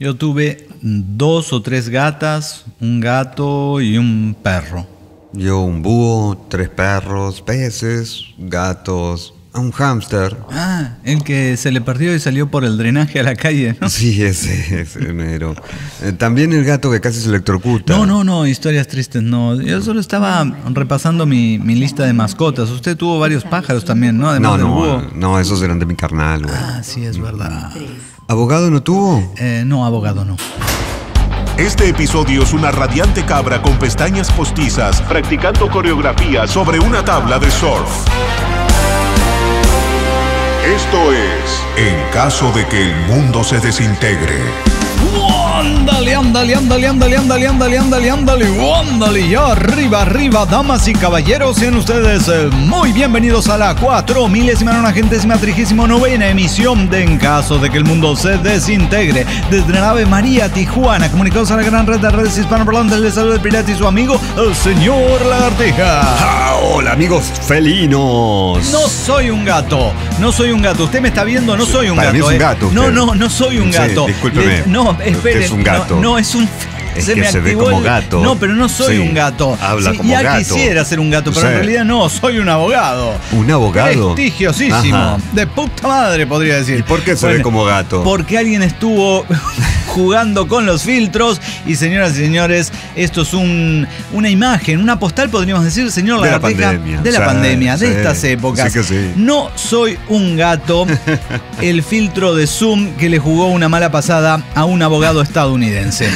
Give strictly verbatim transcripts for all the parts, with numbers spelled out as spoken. Yo tuve dos o tres gatas, un gato y un perro. Yo un búho, tres perros, peces, gatos, un hámster. Ah, el que se le perdió y salió por el drenaje a la calle, ¿no? Sí, ese, ese mero. También el gato que casi se electrocuta. No, no, no, historias tristes, no. Yo solo estaba repasando mi, mi lista de mascotas. Usted tuvo varios pájaros también, ¿no? Además no, no, del búho. No, esos eran de mi carnal, güey. Ah, sí, es verdad. ¿Abogado no tuvo? Eh, no, abogado no. Este episodio es una radiante cabra con pestañas postizas practicando coreografía sobre una tabla de surf. Esto es En caso de que el mundo se desintegre. ¡Ándale, ándale, ándale, ándale, ándale, ándale, ándale, ándale, ándale! Ya arriba, arriba, damas y caballeros, sean ustedes eh, muy bienvenidos a la cuatro milésima, nonagentésima, trigésima novena emisión de En caso de que el mundo se desintegre. Desde la nave María Tijuana, comunicados a la gran red de redes hispanoparlantes, les saluda el pirata y su amigo, el señor Lagartija. Ah, hola, amigos felinos. No soy un gato, no soy un gato. Usted me está viendo, no soy un Para gato. Mí es un gato eh. No, no, no soy un gato. Sí, discúlpeme. No, espere. Es un gato. No, no es un... Es se que me se ve como el... gato. No, pero no soy sí, un gato. Habla sí, como ya gato. Ya quisiera ser un gato, pero sí. en realidad no, soy un abogado. ¿Un abogado? Prestigiosísimo. Ajá. De puta madre, podría decir. ¿Y por qué se bueno, ve como gato? Porque alguien estuvo jugando con los filtros. Y señoras y señores, esto es un, una imagen, una postal, podríamos decir, señor Lagartija. De la pandemia. De la sí, pandemia, sí, de estas épocas. Sí que sí. No soy un gato. El filtro de Zoom que le jugó una mala pasada a un abogado estadounidense.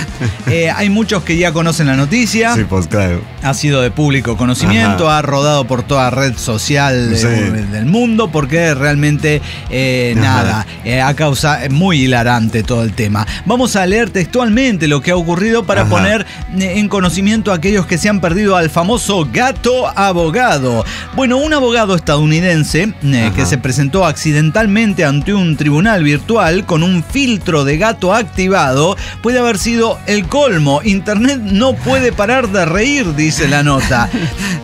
Eh, Hay muchos que ya conocen la noticia. Sí, pues claro. Ha sido de público conocimiento, ajá, ha rodado por toda red social de, sí, del mundo, porque realmente eh, nada, eh, ha causado muy hilarante todo el tema. Vamos a leer textualmente lo que ha ocurrido para ajá, poner en conocimiento a aquellos que se han perdido al famoso gato abogado. Bueno, un abogado estadounidense eh, que se presentó accidentalmente ante un tribunal virtual con un filtro de gato activado puede haber sido el colmo. Internet no puede parar de reír, dice la nota.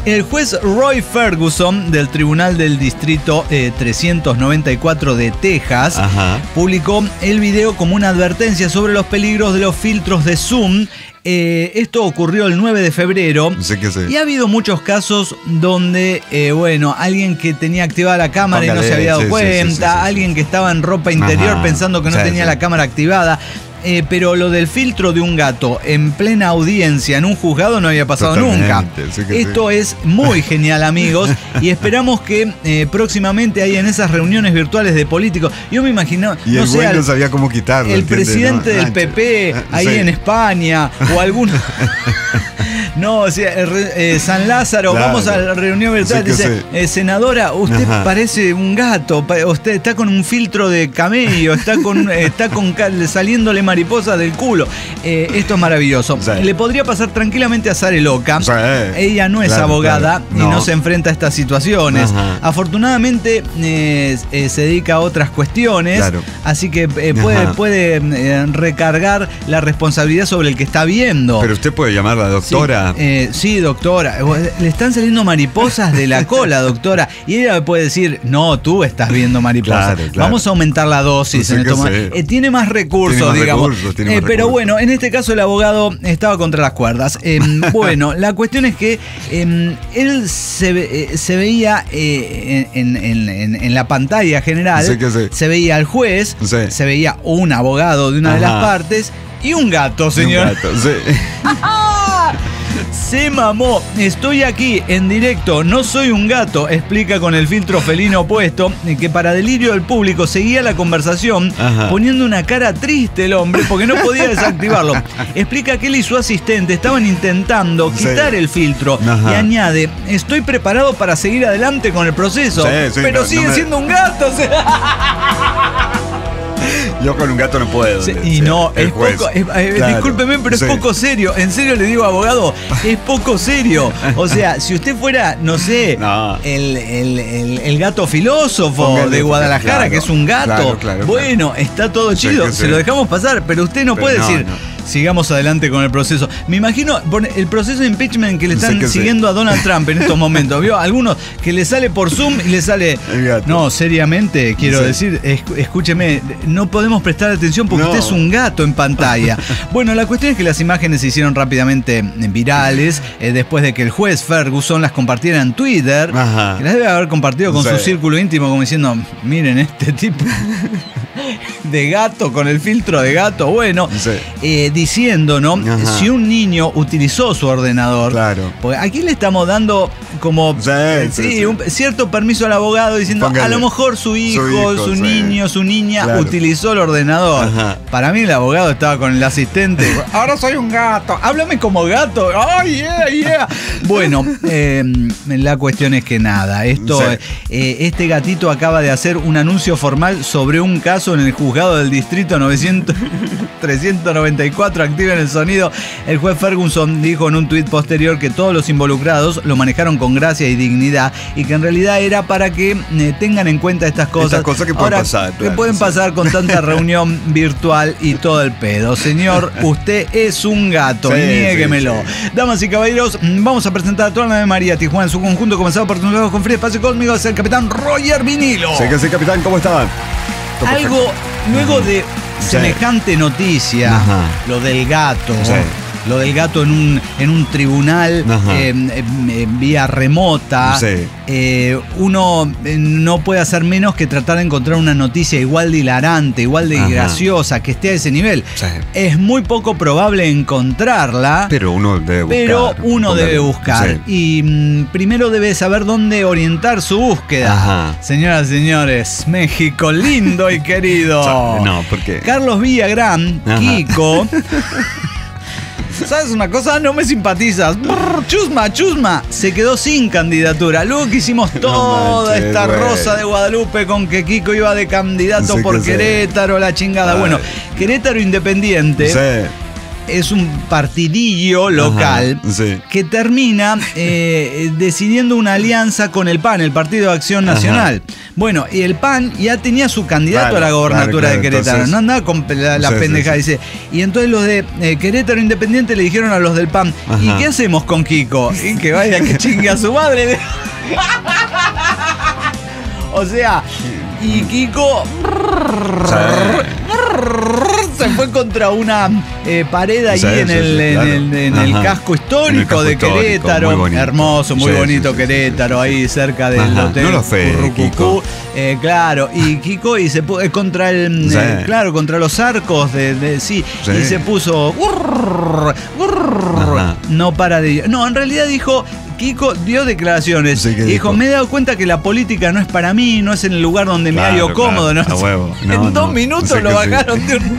El juez Roy Ferguson del Tribunal del Distrito eh, trescientos noventa y cuatro de Texas, ajá, publicó el video como una advertencia sobre los peligros de los filtros de Zoom. Eh, esto ocurrió el nueve de febrero. Sí que sí. Y ha habido muchos casos donde, eh, bueno, alguien que tenía activada la cámara Póngale, y no se había dado sí, cuenta, sí, sí, sí, sí, alguien que estaba en ropa interior ajá, pensando que no sí, tenía sí, la cámara activada. Eh, pero lo del filtro de un gato en plena audiencia en un juzgado no había pasado totalmente, nunca. Sí que Esto sí. es muy genial, amigos. Y esperamos que eh, próximamente ahí en esas reuniones virtuales de políticos. Yo me imagino. Y no el sé, güey no sabía cómo quitarlo. El ¿entiendes? presidente no, del P P ahí sí, en España o alguno. No, o sea, eh, San Lázaro, claro, vamos a la reunión virtual, sí dice, sí. eh, senadora, usted ajá, parece un gato, usted está con un filtro de camello, está con, está con saliéndole mariposas del culo. Eh, esto es maravilloso. Sí. Le podría pasar tranquilamente a Sare Loca. Sí. Ella no es claro, abogada claro, no, y no se enfrenta a estas situaciones. Ajá. Afortunadamente eh, eh, se dedica a otras cuestiones, claro, así que eh, puede, puede eh, recargar la responsabilidad sobre el que está viendo. Pero usted puede llamar a la doctora. Sí. Eh, sí, doctora, le están saliendo mariposas de la cola, doctora. Y ella puede decir, no, tú estás viendo mariposas. Claro, claro. Vamos a aumentar la dosis. Sí, en el tomo... eh, tiene más recursos, tiene más digamos. Recursos, tiene más eh, recursos. Pero bueno, en este caso el abogado estaba contra las cuerdas. Eh, bueno, la cuestión es que eh, él se, ve, eh, se veía eh, en, en, en, en la pantalla general, sí sí, se veía al juez, sí, se veía un abogado de una ajá, de las partes y un gato, señor. Y un gato, sí. Se mamó, estoy aquí en directo, no soy un gato, explica con el filtro felino puesto, que para delirio del público seguía la conversación, ajá, poniendo una cara triste el hombre porque no podía desactivarlo. Explica que él y su asistente estaban intentando quitar sí, el filtro ajá, y añade, estoy preparado para seguir adelante con el proceso, sí, sí, pero no, sigue no me... siendo un gato. O sea... Yo con un gato no puedo. Sí, y no, es poco, es, claro, discúlpeme, pero es sí, poco serio. En serio le digo, abogado, es poco serio. O sea, si usted fuera, no sé, no, el, el, el, el gato filósofo Póngale, de Guadalajara, claro, que es un gato, claro, claro, bueno, está todo sí, chido, se sí, lo dejamos pasar, pero usted no pero puede no, decir... No. sigamos adelante con el proceso. Me imagino el proceso de impeachment que le están que siguiendo sí. a Donald Trump en estos momentos. ¿Vio? Algunos que le sale por Zoom y le sale... No, seriamente, quiero sí. decir, escúcheme, no podemos prestar atención porque no. usted es un gato en pantalla. Bueno, la cuestión es que las imágenes se hicieron rápidamente virales eh, después de que el juez Ferguson las compartiera en Twitter. Ajá. Que las debe haber compartido con sí. su círculo íntimo como diciendo, miren este tipo... de gato, con el filtro de gato, bueno, sí. eh, diciendo, ¿no? Ajá. Si un niño utilizó su ordenador, claro. porque aquí le estamos dando como sí, eh, sí, sí. un cierto permiso al abogado diciendo, Póngale. a lo mejor su hijo, su, hijo, su sí. niño, su niña claro. utilizó el ordenador. Ajá. Para mí el abogado estaba con el asistente. Ahora soy un gato, háblame como gato. Oh, yeah, yeah. Bueno, eh, la cuestión es que nada, esto, sí. eh, este gatito acaba de hacer un anuncio formal sobre un caso en el juzgado del distrito novecientos, trescientos noventa y cuatro. Activen el sonido. El juez Ferguson dijo en un tuit posterior que todos los involucrados lo manejaron con gracia y dignidad y que en realidad era para que eh, tengan en cuenta estas cosas. Estas cosas que pueden Ahora, pasar. Claro, que pueden sí. pasar con tanta reunión virtual y todo el pedo. Señor, usted es un gato. Sí, niéguemelo. Sí, sí. Damas y caballeros, vamos a presentar a toda la nave María Tijuana en su conjunto. Comenzado por nosotros con Free Espacio Cósmico. Es el capitán Roger Vinilo. Sí, que sí, capitán. ¿Cómo estaban? Algo, luego de semejante sí. noticia, Ajá. lo del gato, sí. lo del gato en un, en un tribunal eh, eh, vía remota, sí. eh, uno no puede hacer menos que tratar de encontrar una noticia igual de hilarante, igual de Ajá. graciosa, que esté a ese nivel. Sí. Es muy poco probable encontrarla, pero uno debe buscar. Pero uno debe buscar. Sí. Y mm, primero debe saber dónde orientar su búsqueda. Ajá. Señoras y señores, México lindo y querido. No, ¿por qué? Carlos Villagrán, Ajá. Kiko... ¿Sabes una cosa? No me simpatizas. Brr, chusma, chusma. Se quedó sin candidatura. Luego que hicimos toda no manches, esta wey. rosa de Guadalupe con que Kiko iba de candidato sí por Querétaro, sé. la chingada. Ay. Bueno, Querétaro Independiente sí. es un partidillo local Ajá, sí. que termina eh, decidiendo una alianza con el PAN, el Partido de Acción Nacional. Ajá. Bueno, y el PAN ya tenía su candidato claro, a la gobernatura claro, claro, de Querétaro. Entonces, no andaba con la, la sí, pendeja, sí, sí. dice. Y entonces los de eh, Querétaro Independiente le dijeron a los del PAN, Ajá. ¿y qué hacemos con Kiko? Y que vaya, que chingue a su madre. O sea, y Kiko se fue contra una eh, pared ahí sí, en, sí, el, sí, claro. en el, en el casco histórico en el casco de Querétaro. Muy hermoso, muy sí, bonito sí, Querétaro, sí, sí, sí. ahí cerca del Ajá. hotel. No lo fue, Kiko. Eh, claro, y Kiko y se puso eh, contra el. Sí. Eh, claro, contra los arcos de. de sí, sí. Y se puso. Urr, urr, no para de. No, en realidad dijo. Kiko dio declaraciones sí, y dijo, dijo, me he dado cuenta que la política no es para mí, no es en el lugar donde claro, me hallo cómodo. Claro, ¿no? A huevo. No, en no, dos minutos no sé lo bajaron sí. de un...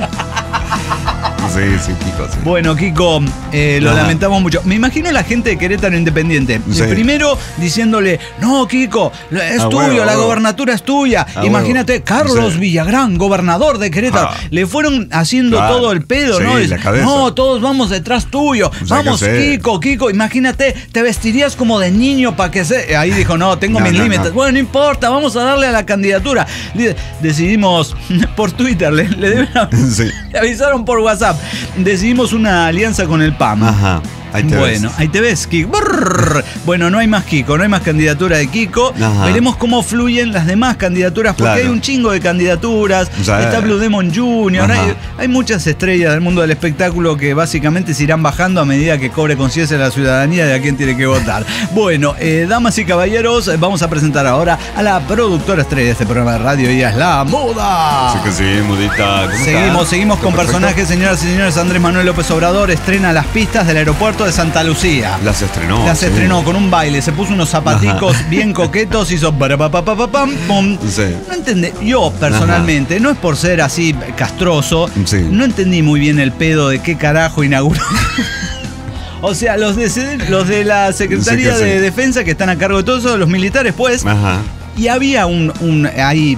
Sí, sí, Kiko. Sí. Bueno, Kiko, eh, lo Ajá. lamentamos mucho. Me imagino la gente de Querétaro Independiente. Sí. Primero diciéndole, no, Kiko, es ah, tuyo, bueno, la bueno. gobernatura es tuya. Ah, Imagínate, bueno. Carlos sí. Villagrán, gobernador de Querétaro. Ah. Le fueron haciendo claro. todo el pedo, sí, ¿no? Y, no, todos vamos detrás tuyo. O sea, vamos, Kiko, Kiko. Imagínate, te vestirías como de niño para que se... Ahí dijo, no, tengo no, mis no, límites. No. Bueno, no importa, vamos a darle a la candidatura. Decidimos por Twitter, le, le, deben... sí. le avisaron por WhatsApp. Decidimos una alianza con el PAN. Ajá. Ahí te bueno, ves. ahí te ves, Kiko. Brrr. Bueno, no hay más Kiko, no hay más candidatura de Kiko. Ajá. Veremos cómo fluyen las demás candidaturas, porque claro. hay un chingo de candidaturas. O sea, está Blue Demon junior Hay, hay muchas estrellas del mundo del espectáculo que básicamente se irán bajando a medida que cobre conciencia la ciudadanía de a quién tiene que votar. Bueno, eh, damas y caballeros, vamos a presentar ahora a la productora estrella de este programa de radio y es la Muda. Sí que sí, Mudita. Seguimos, seguimos está con perfecto. personajes, señoras y señores. Andrés Manuel López Obrador estrena las pistas del aeropuerto de Santa Lucía. Las estrenó. Las sí. estrenó con un baile. Se puso unos zapaticos Ajá. bien coquetos. Hizo... Sí. No entendí. Yo, personalmente, Ajá. no es por ser así castroso, sí. no entendí muy bien el pedo de qué carajo inauguró. O sea, los de, los de la Secretaría sí sí. de Defensa que están a cargo de todo eso, los militares, pues. Ajá. Y había un... un ahí...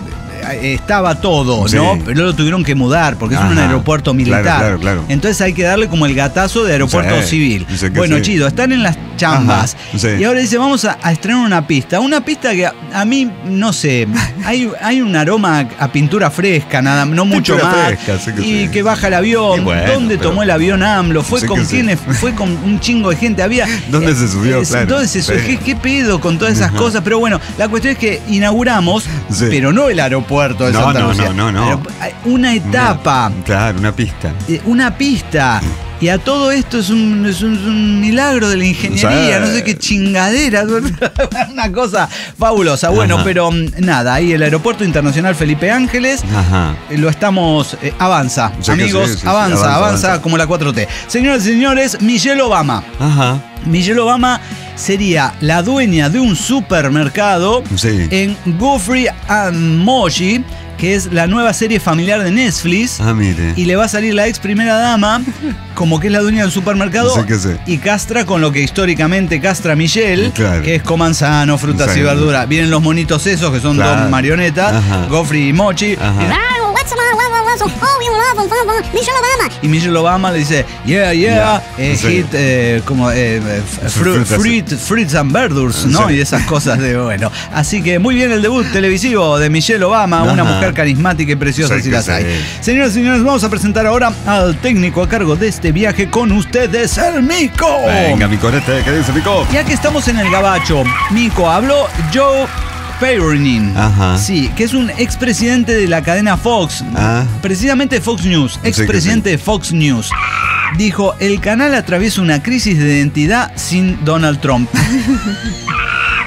estaba todo, sí. ¿no? Pero lo tuvieron que mudar porque Ajá. es un aeropuerto militar. Claro, claro, claro. Entonces hay que darle como el gatazo de aeropuerto sí. civil. Bueno, sí. chido, están en las chambas. Sí. Y ahora dice, vamos a, a estrenar una pista. Una pista que a, a mí, no sé, hay, hay un aroma a, a pintura fresca, nada, no mucho pintura más. Fresca, sí que y sí. que baja el avión. Bueno, ¿dónde pero... tomó el avión AMLO? ¿Fue sí con quiénes? Sí. ¿Fue con un chingo de gente? Había. ¿Dónde eh, se subió? Eh, claro. ¿Dónde se subió? ¿Qué, qué pedo con todas esas Ajá. cosas? Pero bueno, la cuestión es que inauguramos, sí. pero no el aeropuerto de no, Santa Lucía. No, no, no, no. Una etapa. Una, claro, una pista. Eh, una pista. Y a todo esto es un, es un, es un milagro de la ingeniería, o sea, no sé qué chingadera, una cosa fabulosa. Bueno, ajá. pero nada, ahí el Aeropuerto Internacional Felipe Ángeles, ajá. lo estamos, eh, avanza, o sea, amigos, sí, sí, sí, avanza, avanza, avanza, avanza, como la cuatro T. Señoras y señores, Michelle Obama. Ajá. Michelle Obama sería la dueña de un supermercado sí. en Guthrie and Moshi, que es la nueva serie familiar de Netflix. Ah, mire. Y le va a salir la ex primera dama, como que es la dueña del supermercado, no sé qué sé. Y castra con lo que históricamente castra Michelle, claro. que es coman sano, frutas o sea, y verduras. Vienen los monitos esos, que son claro. dos marionetas, Ajá. Guthrie y Mochi. Y Michelle Obama le dice, yeah, yeah, yeah. Eh, hit, eh, como eh, fru fruit, fruits and verdures, ¿no? Y esas cosas de bueno. Así que muy bien el debut televisivo de Michelle Obama, Ajá. una mujer carismática y preciosa, sí, si las hay. Sí. Señoras y señores, vamos a presentar ahora al técnico a cargo de este viaje con ustedes, el Mico. Venga, Micorete, ¿qué dice Mico? Ya que estamos en el gabacho, Mico habló, Joe... Pernin, Ajá. sí, que es un expresidente de la cadena Fox, ah. precisamente Fox News, expresidente sí sí. de Fox News. Dijo, el canal atraviesa una crisis de identidad sin Donald Trump.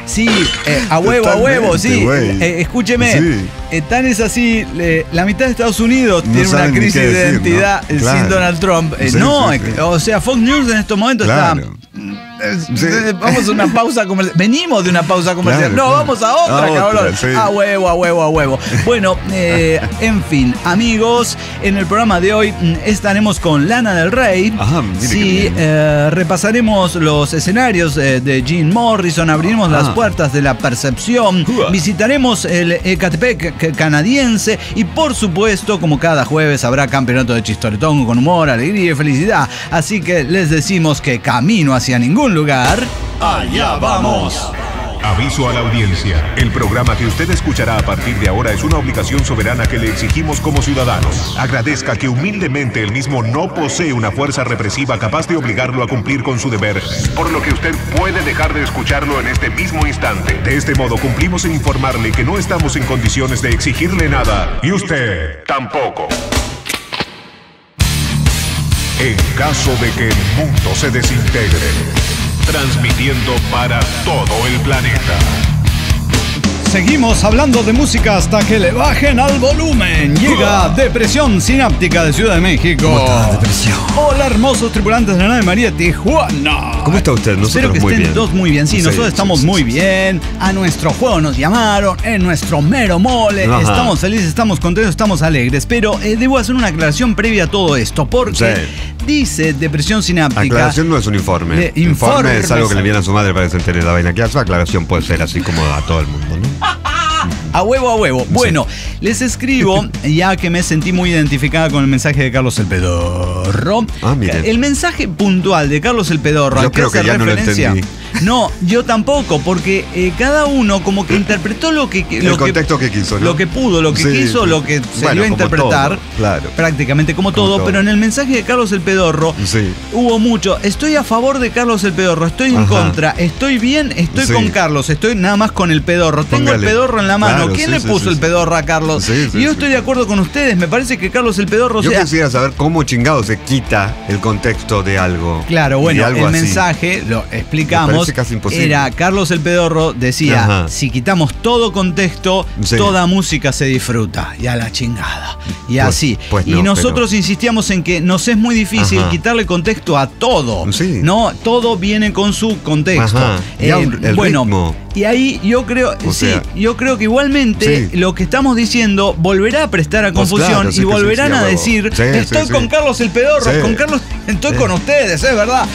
Sí, eh, a huevo, Totalmente, a huevo, sí. Eh, escúcheme, sí. Eh, tan es así, eh, la mitad de Estados Unidos no tiene una crisis de decir, identidad ¿no? claro. sin Donald Trump. Eh, sí, no, sí, sí. o sea, Fox News en estos momentos claro. está... Sí. Vamos a una pausa comercial. Venimos de una pausa comercial. Claro, no, claro. vamos a otra, a cabrón. Otra, sí. A huevo, a huevo, a huevo. Bueno, eh, en fin, amigos, en el programa de hoy estaremos con Lana del Rey. Ajá, mire sí, eh, repasaremos los escenarios eh, de Jim Morrison, abriremos Ajá. las puertas de la percepción, visitaremos el Ecatepec canadiense y, por supuesto, como cada jueves, habrá campeonato de chistoretón con humor, alegría y felicidad. Así que les decimos que camino hacia ningún lugar. Allá vamos. Aviso a la audiencia. El programa que usted escuchará a partir de ahora es una obligación soberana que le exigimos como ciudadanos. Agradezca que humildemente el mismo no posee una fuerza represiva capaz de obligarlo a cumplir con su deber, por lo que usted puede dejar de escucharlo en este mismo instante. De este modo cumplimos en informarle que no estamos en condiciones de exigirle nada y usted tampoco. En caso de que el mundo se desintegre. Transmitiendo para todo el planeta. Seguimos hablando de música hasta que le bajen al volumen. Llega Depresión Sináptica de Ciudad de México. ¿Cómo estás, Depresión? Hola, hermosos tripulantes de la nave María Tijuana. ¿Cómo está usted? Nosotros Espero que muy estén bien. Dos muy bien. Sí, sí nosotros sí, estamos sí, muy sí, bien. A nuestro juego nos llamaron, en nuestro mero mole. Ajá. Estamos felices, estamos contentos, estamos alegres. Pero eh, debo hacer una aclaración previa a todo esto, porque... Sí. Dice depresión sináptica. Aclaración no es un informe. De, informe, informe es algo que le viene a su madre para desentener la vaina que hace. Aclaración puede ser así como a todo el mundo, ¿no? A huevo, a huevo. Bueno, sí. les escribo, ya que me sentí muy identificada con el mensaje de Carlos el Pedorro. Ah, miren. El mensaje puntual de Carlos el Pedorro. Yo creo que ya no lo entendí. No, yo tampoco, porque eh, cada uno como que interpretó lo que... que el lo contexto que, que quiso, ¿no? Lo que pudo, lo que sí, quiso, sí. lo que se bueno, dio a interpretar. Todo, claro. Prácticamente como, como todo, todo, pero en el mensaje de Carlos el Pedorro sí. hubo mucho. Estoy a favor de Carlos el Pedorro, estoy en Ajá. contra, estoy bien, estoy sí. con Carlos, estoy nada más con el Pedorro. Póngale. Tengo el Pedorro en la mano. Claro, ¿Quién sí, le puso sí, el pedorro a Carlos? Sí, sí, y yo estoy sí. de acuerdo con ustedes, me parece que Carlos el Pedorro yo sea... Yo quisiera saber cómo chingado se quita el contexto de algo. Claro, bueno, el así. mensaje, lo explicamos, era Carlos el Pedorro decía, Ajá. si quitamos todo contexto, sí. toda música se disfruta, y a la chingada, y pues, así. Pues no, y nosotros pero... insistíamos en que nos es muy difícil Ajá. quitarle contexto a todo, sí. ¿no? Todo viene con su contexto. Ajá. Y eh, aún el bueno, ritmo. Y ahí yo creo, o sí, sea, yo creo que igualmente sí. lo que estamos diciendo volverá a prestar a confusión pues claro, sí, y volverán sí, sí, a decir, sí, estoy sí, sí. con Carlos el Pedorro, sí. con Carlos, estoy sí. con ustedes, es verdad.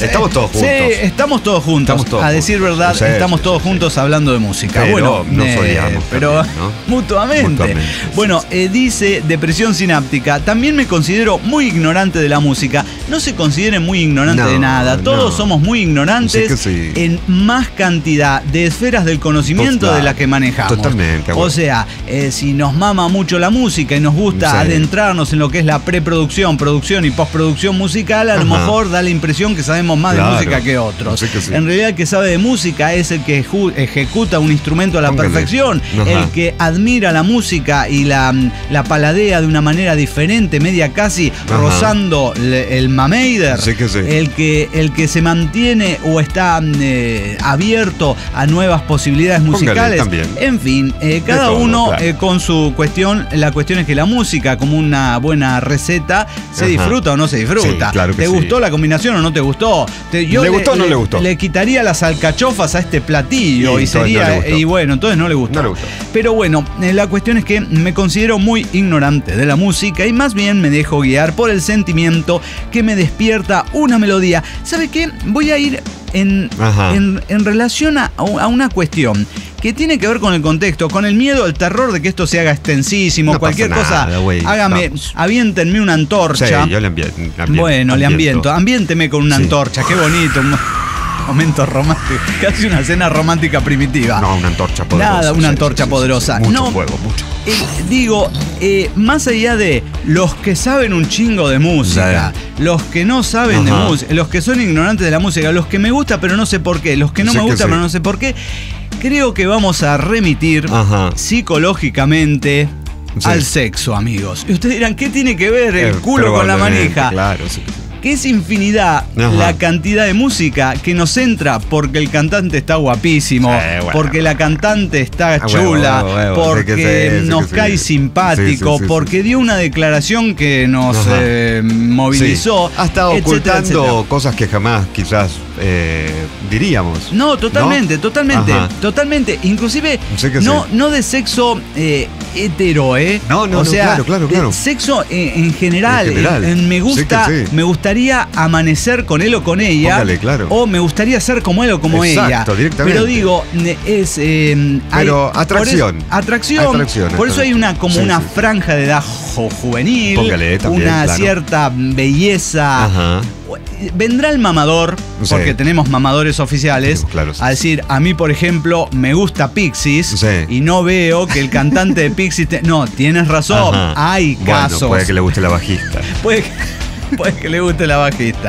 Estamos todos juntos. Sí, estamos todos juntos. juntos. Estamos todos a decir verdad, o sea, estamos todos juntos hablando de música. Pero bueno, nos eh, odiamos pero también, ¿no? mutuamente. mutuamente. Bueno, eh, dice Depresión Sináptica, también me considero muy ignorante de la música. No se consideren muy ignorantes no, de nada. Todos no. somos muy ignorantes no sé sí. en más cantidad de esferas del conocimiento Total, de la que manejamos. Totalmente. Bueno. O sea, eh, si nos mama mucho la música y nos gusta sí. adentrarnos en lo que es la preproducción, producción y postproducción musical, a Ajá. lo mejor da la impresión que sabemos más claro. de música que otros. No sé que sí. En realidad el que sabe de música es el que ejecuta un instrumento a la Póngale. perfección, Ajá. el que admira la música y la, la paladea de una manera diferente, media casi Ajá. rozando le, el mameider, sí que sí. el, que, el que se mantiene o está eh, abierto a nuevas posibilidades musicales. Póngale, en fin, eh, cada todo, uno claro. eh, con su cuestión, la cuestión es que la música, como una buena receta, se Ajá. disfruta o no se disfruta. Sí, claro que ¿Te sí. gustó la combinación o no te gustó? Te, yo ¿Le, ¿Le gustó o no le gustó? Le quitaría las alcachofas a este platillo sí, y sería... No y bueno, entonces no le gustó. No le gustó. Pero bueno, eh, la cuestión es que me considero muy ignorante de la música y más bien me dejo guiar por el sentimiento que me despierta una melodía. ¿Sabe qué? Voy a ir en, en, en relación a, a una cuestión que tiene que ver con el contexto, con el miedo, el terror de que esto se haga extensísimo, no cualquier nada, cosa, wey, hágame, vamos. aviéntenme una antorcha. Sí, yo le ambiento. Bueno, le ambiento. Ambiénteme con una sí. antorcha, qué bonito. Momento romántico, casi una cena romántica primitiva. No, una antorcha poderosa. Nada, una antorcha sí, sí, poderosa. Sí, sí, sí. Mucho no, fuego, mucho. Eh, digo, eh, más allá de los que saben un chingo de música, sí. los que no saben Ajá. de música, los que son ignorantes de la música, los que me gusta pero no sé por qué, los que no sé me gusta sí. pero no sé por qué, creo que vamos a remitir Ajá. psicológicamente... Sí. al sexo, amigos. Y ustedes dirán, ¿qué tiene que ver el eh, culo con la manija? Claro, sí. Que es infinidad Ajá. la cantidad de música que nos entra porque el cantante está guapísimo, eh, bueno, porque la cantante está ah, chula, bueno, bueno, bueno, porque sé sé, nos sé cae sí. simpático, sí, sí, sí, porque sí, sí. dio una declaración que nos eh, movilizó. Sí. Ha estado etcétera, ocultando etcétera. cosas que jamás quizás eh, diríamos. No, totalmente, ¿no? totalmente, Ajá. totalmente. Inclusive sí no, sí. no de sexo eh, hetero, ¿eh? No, no, o no sea, claro, claro, claro. Sexo eh, en general. En general. En, en me gusta, sí sí. me gustaría amanecer con él o con ella. Póngale, claro. O me gustaría ser como él o como Exacto, ella. Directamente. Pero digo, es. Eh, Pero hay, atracción. Por es, atracción. Atracción. Por eso hay una como sí, una sí. franja de edad jo, juvenil. Póngale, también, una claro. cierta belleza. Ajá. Vendrá el mamador, sí. porque tenemos mamadores oficiales, sí, claro, sí. a decir, a mí, por ejemplo, me gusta Pixies sí. y no veo que el cantante de Pixies. Te... No, tienes razón. Ajá. Hay casos. Bueno, puede que le guste la bajista. Puede que. Puede que le guste la bajista.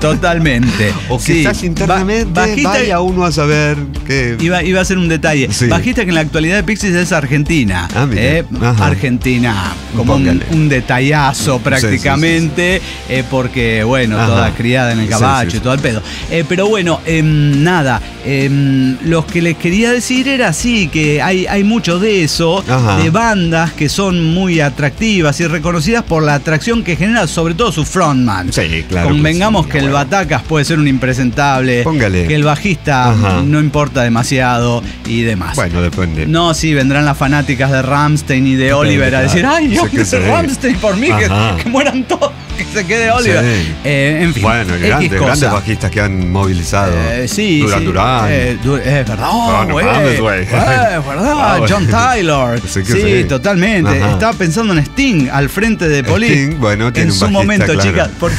Totalmente. O quizás sí. internamente ba bajista vaya uno a saber que... Iba, iba a ser un detalle. Sí. Bajista que en la actualidad de Pixies es argentina. Ah, eh, argentina. Como un, un detallazo prácticamente. Sí, sí, sí, sí. Eh, porque, bueno, Ajá. toda criada en el caballo sí, sí, y todo el pedo. Eh, pero bueno, eh, nada. Eh, lo que les quería decir era sí, que hay, hay mucho de eso. Ajá. De bandas que son muy atractivas y reconocidas por la atracción que genera sobre todo su frontman. Sí, claro. Convengamos que, sí, que el bueno. Batacas puede ser un impresentable. Póngale. Que el bajista Ajá. no importa demasiado y demás. Bueno, depende. No, sí, vendrán las fanáticas de Rammstein y de depende, Oliver a decir, ay, Dios, que se Rammstein por mí, que, que mueran todos, que se quede Oliver. Sí. Eh, en fin. Bueno, grandes, grandes bajistas que han movilizado. Eh, sí, Duran sí. Duran. Eh, du eh, perdón, güey. No, no eh, verdad, John Taylor. Sí, sí, sí, totalmente. Ajá. Estaba pensando en Sting al frente de Police. Sting, bueno, tiene en un su momento, claro. chicas, porque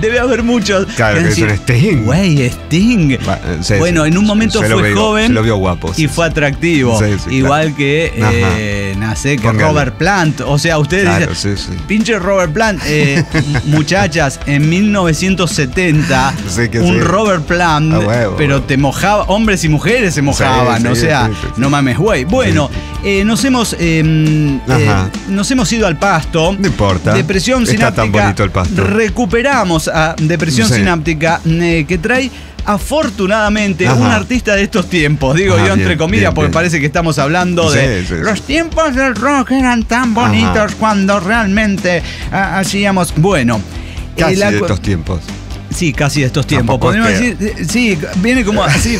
debe haber muchos. Claro, que decir, es un Sting. Güey, Sting. Sí, bueno, sí, en un momento fue veo, joven se lo vio guapo, sí, y fue atractivo. Sí, sí, igual claro. que, eh, nace que Robert Plant. O sea, ustedes claro, dicen, sí, sí. pinche Robert Plant. Eh, muchachas, en mil novecientos setenta, sí que un sí. Robert Plant, ah, güey, pero te mojaba, hombres y mujeres se mojaban. Sí, o sí, sea, sí, sí, sí. no mames, güey. Bueno, eh, nos hemos eh, eh, nos hemos ido al pasto. No importa. Depresión Está sináptica. Tan bonito el pasto. Recuperamos a Depresión sí. sináptica eh, que trae afortunadamente Ajá. un artista de estos tiempos, digo Ajá, yo entre bien, comillas bien, porque bien. Parece que estamos hablando sí, de sí, los sí. tiempos del rock eran tan bonitos Ajá. cuando realmente ah, hacíamos bueno. Casi eh, la, de estos tiempos. así casi de estos tiempos. Podemos decir, sí, viene como así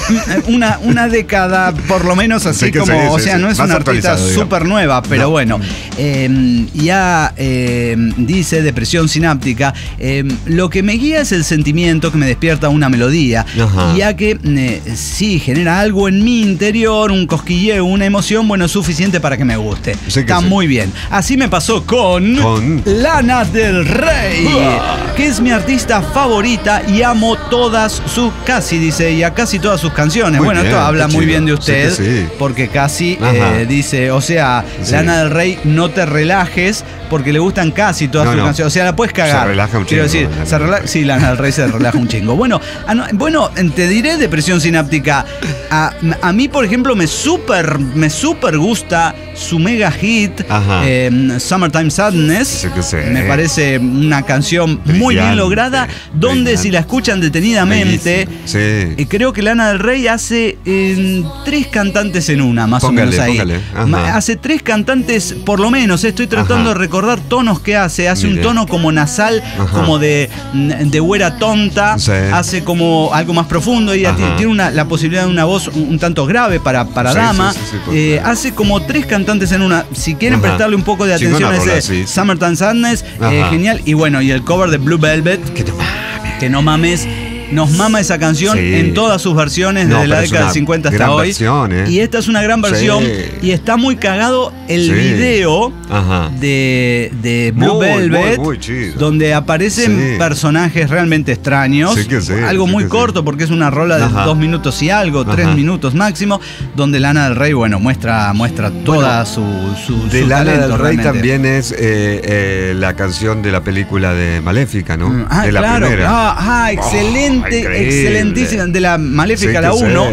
una, una década, por lo menos así sí, como, sí, o sea, sí, no es una artista súper nueva, pero no. bueno. Eh, ya eh, dice depresión sináptica, eh, lo que me guía es el sentimiento que me despierta una melodía, Ajá. ya que eh, sí genera algo en mi interior, un cosquilleo, una emoción, bueno, suficiente para que me guste. Sí que Está sí. muy bien. Así me pasó con, con... Lana del Rey, Uah. que es mi artista favorita y amo todas sus, casi dice ella, casi todas sus canciones. Muy bueno, bien, esto habla muy bien de usted, sí sí. porque casi eh, dice, o sea, sí. Lana del Rey, no te relajes, porque le gustan casi todas no, sus no. canciones. O sea, la puedes cagar. Se relaja un chingo. Quiero decir, no, se relaja, sí, Lana del Rey se relaja un chingo. Bueno, a, bueno, te diré depresión sináptica. A, a mí, por ejemplo, me súper me super gusta su mega hit, eh, Summertime Sadness. Sí que sé. Me parece una canción brillante, muy bien lograda, donde brillante. si la escuchan detenidamente, sí. eh, creo que Lana del Rey hace eh, tres cantantes en una, más póngale, o menos ahí. Póngale. Hace tres cantantes, por lo menos, estoy tratando Ajá. de recordar tonos que hace. Hace Mire. un tono como nasal, Ajá. como de, de güera tonta, sí. hace como algo más profundo. Ella Ajá. tiene una, la posibilidad de una voz un, un tanto grave para, para sí, dama. Sí, sí, sí, pues, eh, claro. Hace como tres cantantes en una. Si quieren Ajá. prestarle un poco de atención a ese sí. Summertime Sadness, eh, genial. Y bueno, y el cover de Blue Velvet, que no mames. Que no mames. Nos mama esa canción sí. en todas sus versiones no, desde la década del cincuenta hasta hoy. Versión, ¿eh? Y esta es una gran versión. Sí. Y está muy cagado el sí. video Ajá. de, de Blue muy, Velvet, muy, muy donde aparecen sí. personajes realmente extraños. Sí que sí, algo sí muy que corto, sí. porque es una rola de Ajá. dos minutos y algo, Ajá. tres minutos máximo, donde Lana del Rey, bueno, muestra, muestra toda bueno, su, su, su de Lana talento, del Rey realmente. También es eh, eh, la canción de la película de Maléfica, ¿no? Ah, de la claro. primera. Ah, ah excelente. Oh. Increíble. Excelentísima, de la Maléfica, sí, la uno,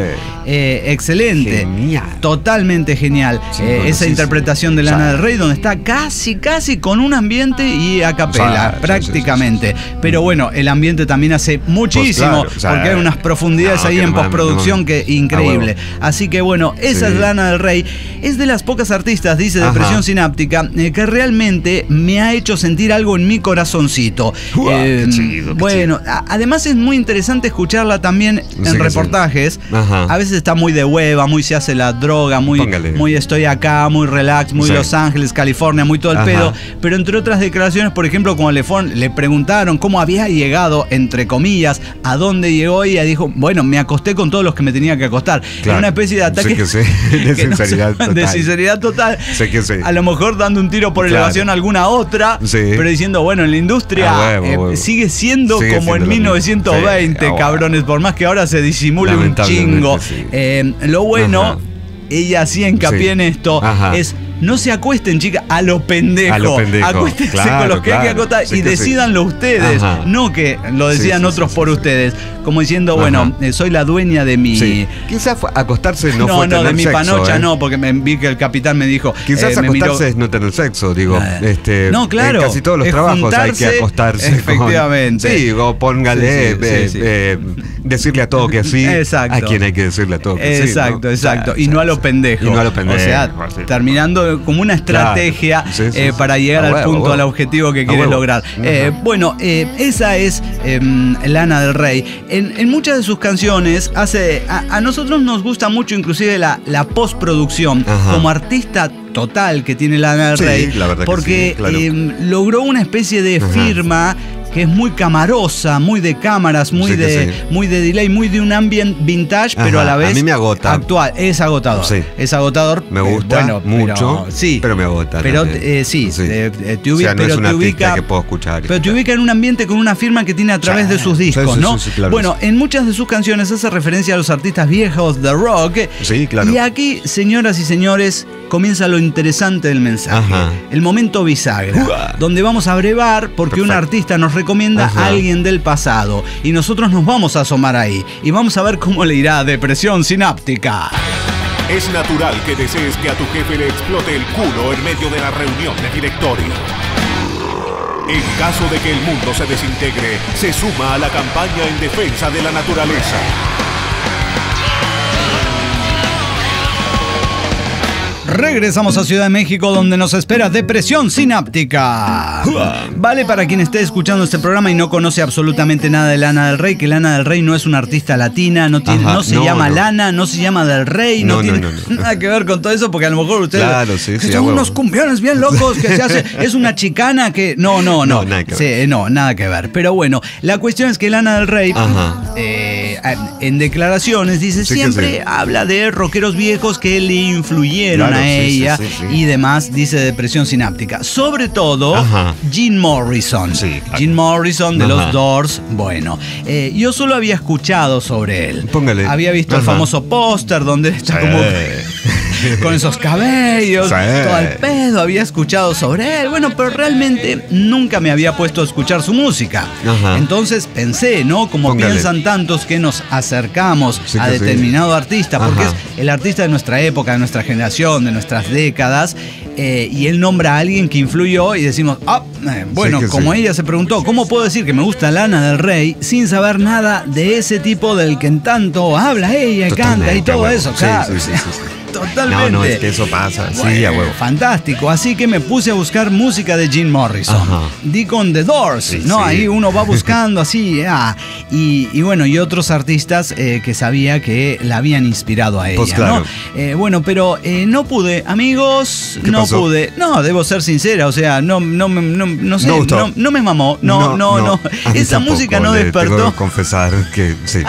eh, excelente, genial. totalmente genial, sí, eh, esa sí, interpretación sí. de Lana del Rey, donde está casi, casi con un ambiente y a capela, sí, prácticamente, sí, sí, sí. pero bueno, el ambiente también hace muchísimo, pues claro, porque hay unas profundidades no, ahí en postproducción no, que increíble, ah, bueno. así que bueno, esa sí. es Lana del Rey, es de las pocas artistas, dice depresión sináptica, eh, que realmente me ha hecho sentir algo en mi corazoncito. Uah, eh, qué chido, qué bueno, chido. además es muy interesante Interesante escucharla también en sí, reportajes. Sí. A veces está muy de hueva, muy se hace la droga, muy, muy estoy acá, muy relax, muy sí. Los Ángeles, California, muy todo el Ajá. pedo. Pero entre otras declaraciones, por ejemplo, cuando le, le preguntaron cómo había llegado, entre comillas, a dónde llegó, y ella dijo, bueno, me acosté con todos los que me tenía que acostar. Claro. Era una especie de ataque sí que sí. de, que sinceridad no se, de sinceridad total. Sí que sí. A lo mejor dando un tiro por claro. elevación a alguna otra, sí. pero diciendo, bueno, en la industria ah, huevo, huevo. Eh, sigue siendo sigue como siendo en mil novecientos veinte. Sí. Cabrones, por más que ahora se disimule un chingo. Sí. Eh, lo bueno, Ajá. ella hacía hincapié sí. en esto, Ajá. es no se acuesten, chicas, a lo pendejo. A lo pendejo. Acuéstense claro, con los que claro. hay que acotar sí y que decídanlo sí. ustedes, Ajá. no que lo decían sí, sí, otros sí, por sí, ustedes. Como diciendo, Ajá. bueno, eh, soy la dueña de mi... Sí. Quizás acostarse no, no fue no, tener sexo. No, no, de mi sexo, panocha eh. no, porque me vi que el capitán me dijo... Quizás eh, acostarse me miró, es no tener sexo, digo. Eh, este, no, claro. En casi todos los trabajos hay que acostarse. Efectivamente. Con, sí, o póngale, sí, sí, eh, sí, sí. Eh, decirle a todo que sí, exacto. a quien hay que decirle a todo que exacto, sí. Exacto, ¿no? exacto. Y no a lo pendejo. Y no a lo pendejo. O sea, terminando como una estrategia claro. sí, sí, eh, sí. para llegar ah, al bueno, punto, bueno. al objetivo que quieres ah, bueno. lograr. Eh, bueno, eh, esa es eh, Lana del Rey. En, en muchas de sus canciones hace... A, a nosotros nos gusta mucho inclusive la, la postproducción. Ajá. Como artista total que tiene Lana del sí, Rey. La verdad porque que sí, claro. eh, logró una especie de firma... Ajá. que es muy camarosa, muy de cámaras, muy sí de sí. muy de delay, muy de un ambient vintage, Ajá, pero a la vez a mí me agota. Actual. Es agotador. Sí. Es agotador. Me gusta eh, bueno, mucho, pero, sí, pero me agota. Pero eh, sí, sí. Eh, te ubica, o sea, no pero es una te ubica que puedo escuchar. Pero te ubica en un ambiente con una firma que tiene a través ya. de sus discos, sí, sí, ¿no? Sí, sí, claro, bueno, sí. en muchas de sus canciones hace referencia a los artistas viejos de rock. Sí, claro. Y aquí, señoras y señores, comienza lo interesante del mensaje. Ajá. El momento bisagra, Uah. donde vamos a brevar porque Perfecto. un artista nos recomienda Ajá. a alguien del pasado y nosotros nos vamos a asomar ahí y vamos a ver cómo le irá a depresión sináptica. Es natural que desees que a tu jefe le explote el culo en medio de la reunión de directorio. En caso de que el mundo se desintegre, se suma a la campaña en defensa de la naturaleza. Regresamos a Ciudad de México, donde nos espera depresión sináptica. Vale para quien esté escuchando este programa y no conoce absolutamente nada de Lana del Rey, que Lana del Rey no es una artista latina, no, tiene, Ajá, no se no, llama no. Lana, no se llama del Rey, no, no tiene no, no, no. nada que ver con todo eso, porque a lo mejor ustedes claro, sí, sí, son bueno. unos cumbiones bien locos que se hace, es una chicana que no, no, no, no nada que ver. Sí, no, nada que ver. Pero bueno, la cuestión es que Lana del Rey eh, en declaraciones dice sí siempre sí. habla de rockeros viejos que le influyeron. Claro. A ella sí, sí, sí, sí. y demás, dice depresión sináptica. Sobre todo, Ajá. Jim Morrison. Sí, claro. Jim Morrison de Ajá. los Doors. Bueno, eh, yo solo había escuchado sobre él. Póngale. Había visto Ajá. el famoso póster donde está sí. como... con esos cabellos, sí. todo el pedo, había escuchado sobre él. Bueno, pero realmente nunca me había puesto a escuchar su música. Ajá. Entonces pensé, ¿no? Como Póngale. piensan tantos que nos acercamos sí a determinado sí. artista, porque Ajá. es el artista de nuestra época, de nuestra generación, de nuestras décadas, eh, y él nombra a alguien que influyó y decimos, ah, eh, bueno, sí como sí. ella se preguntó, ¿cómo puedo decir que me gusta Lana del Rey sin saber nada de ese tipo del que en tanto habla ella, Totalmente, canta y todo bueno. eso? Sí, claro. sí, sí, sí, sí. Totalmente. No, no, es que eso pasa. Bueno, sí, a huevo. Fantástico. Así que me puse a buscar música de Jim Morrison. Ajá. Di con The Doors, sí, ¿no? Sí. Ahí uno va buscando así. Ah, y, y bueno, y otros artistas eh, que sabía que la habían inspirado a ella, pues claro. ¿no? Eh, bueno, pero eh, no pude, amigos. ¿Qué no pasó? pude. No, debo ser sincera. O sea, no, no, no, no, no sé. No, no, no me mamó. No, no, no. no. no. Esa música no despertó. Tengo que confesar que sí.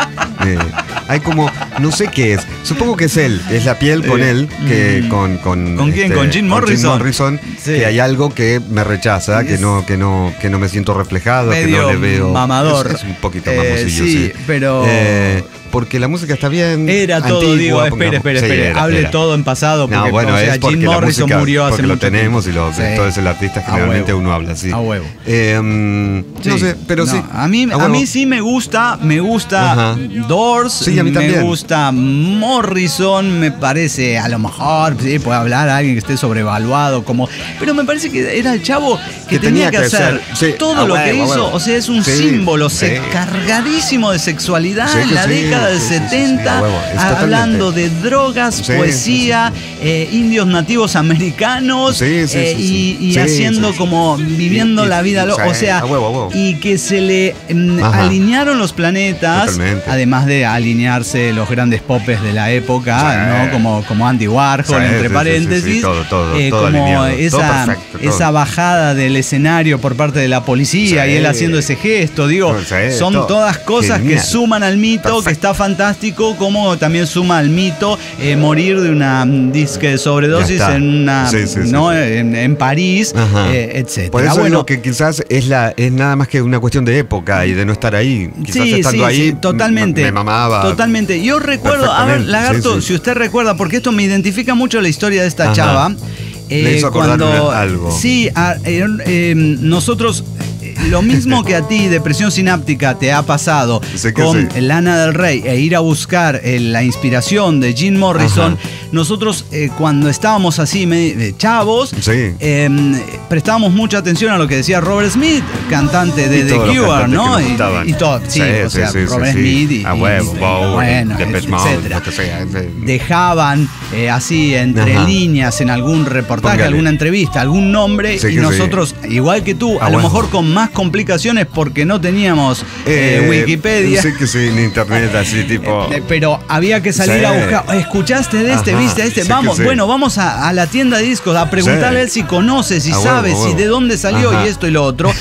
eh, hay como, no sé qué es. Supongo que es él. Es la piel con él, que mm. con... ¿Con, ¿Con este, quién? Con Jim Morrison. Con Jim Morrison, sí. que hay algo que me rechaza, que no, que no, que no me siento reflejado, medio que no le veo... mamador. Es, es un poquito mamosillo, eh, sí. sí. pero... Eh, porque la música está bien Era todo, antigua, digo, espere, espere, espere, sí, era, hable era. todo en pasado. Porque, no, bueno, o sea, es porque Jim Morrison música, murió hace mucho tiempo. Porque lo tenemos y lo, sí. todo es el artista, generalmente uno habla así. A huevo. Eh, sí. No sé, pero no, sí. A mí, a, a mí sí me gusta, me gusta Ajá. Doors, sí, a mí también. me gusta Morrison, me parece, a lo mejor, sí, puede hablar a alguien que esté sobrevaluado, como, pero me parece que era el chavo que, que tenía, tenía que, que hacer, hacer. Sí, todo lo huevo, que hizo, o sea, es un sí, símbolo sí. cargadísimo de sexualidad en la década del setenta, hablando de drogas, sí, poesía, sí, sí. Eh, indios nativos americanos, sí, sí, sí, eh, y, y sí, haciendo sí, sí. como viviendo sí, la vida, sí, o sea, a huevo, a huevo. y que se le mm, alinearon los planetas, Totalmente. además de alinearse los grandes popes de la época, sí. ¿no? como, como Andy Warhol, sí, entre sí, paréntesis, sí, sí, sí, todo, todo, eh, todo como alineado, esa, todo perfecto, todo. esa bajada del escenario por parte de la policía sí. y él haciendo ese gesto, digo, no, sí, son todo. todas cosas Genial. que suman al mito perfecto. que está fantástico, como también suma al mito eh, morir de una disque sobredosis en una sí, sí, sí, ¿no? sí. En, en París, eh, etcétera. Por eso bueno, es lo que quizás es la es nada más que una cuestión de época y de no estar ahí. Quizás sí, estando sí, ahí sí, totalmente. Me mamaba. Totalmente. Yo recuerdo, a ver, Lagarto, sí, sí. si usted recuerda, porque esto me identifica mucho la historia de esta Ajá. chava. Eh, Le hizo acordar cuando, algo. Sí, a, eh, eh, nosotros. Lo mismo que a ti, depresión sináptica, te ha pasado sí con sí. Lana del Rey e ir a buscar eh, la inspiración de Jim Morrison. Ajá. Nosotros eh, cuando estábamos así me, chavos, sí. eh, prestábamos mucha atención a lo que decía Robert Smith, cantante de The Cure, ¿no? Y, y todo, sí, sí, o sea, sí, sí, Robert sí, Smith sí. y, a huevo, y, Bow, bueno, y etcétera. Dejaban eh, así entre Ajá. líneas en algún reportaje, Póngale. alguna entrevista, algún nombre sí y nosotros, sí. igual que tú, a, a lo bueno. mejor con más complicaciones porque no teníamos eh, eh, Wikipedia. Sí, que sí, en internet, así tipo. Pero había que salir sí. a buscar. ¿Escuchaste de este? Ajá, ¿Viste de este? Sí vamos, sí. bueno, vamos a, a la tienda de discos a preguntarle sí. a él si conoce, si ah, sabe, bueno, bueno. si de dónde salió Ajá. y esto y lo otro.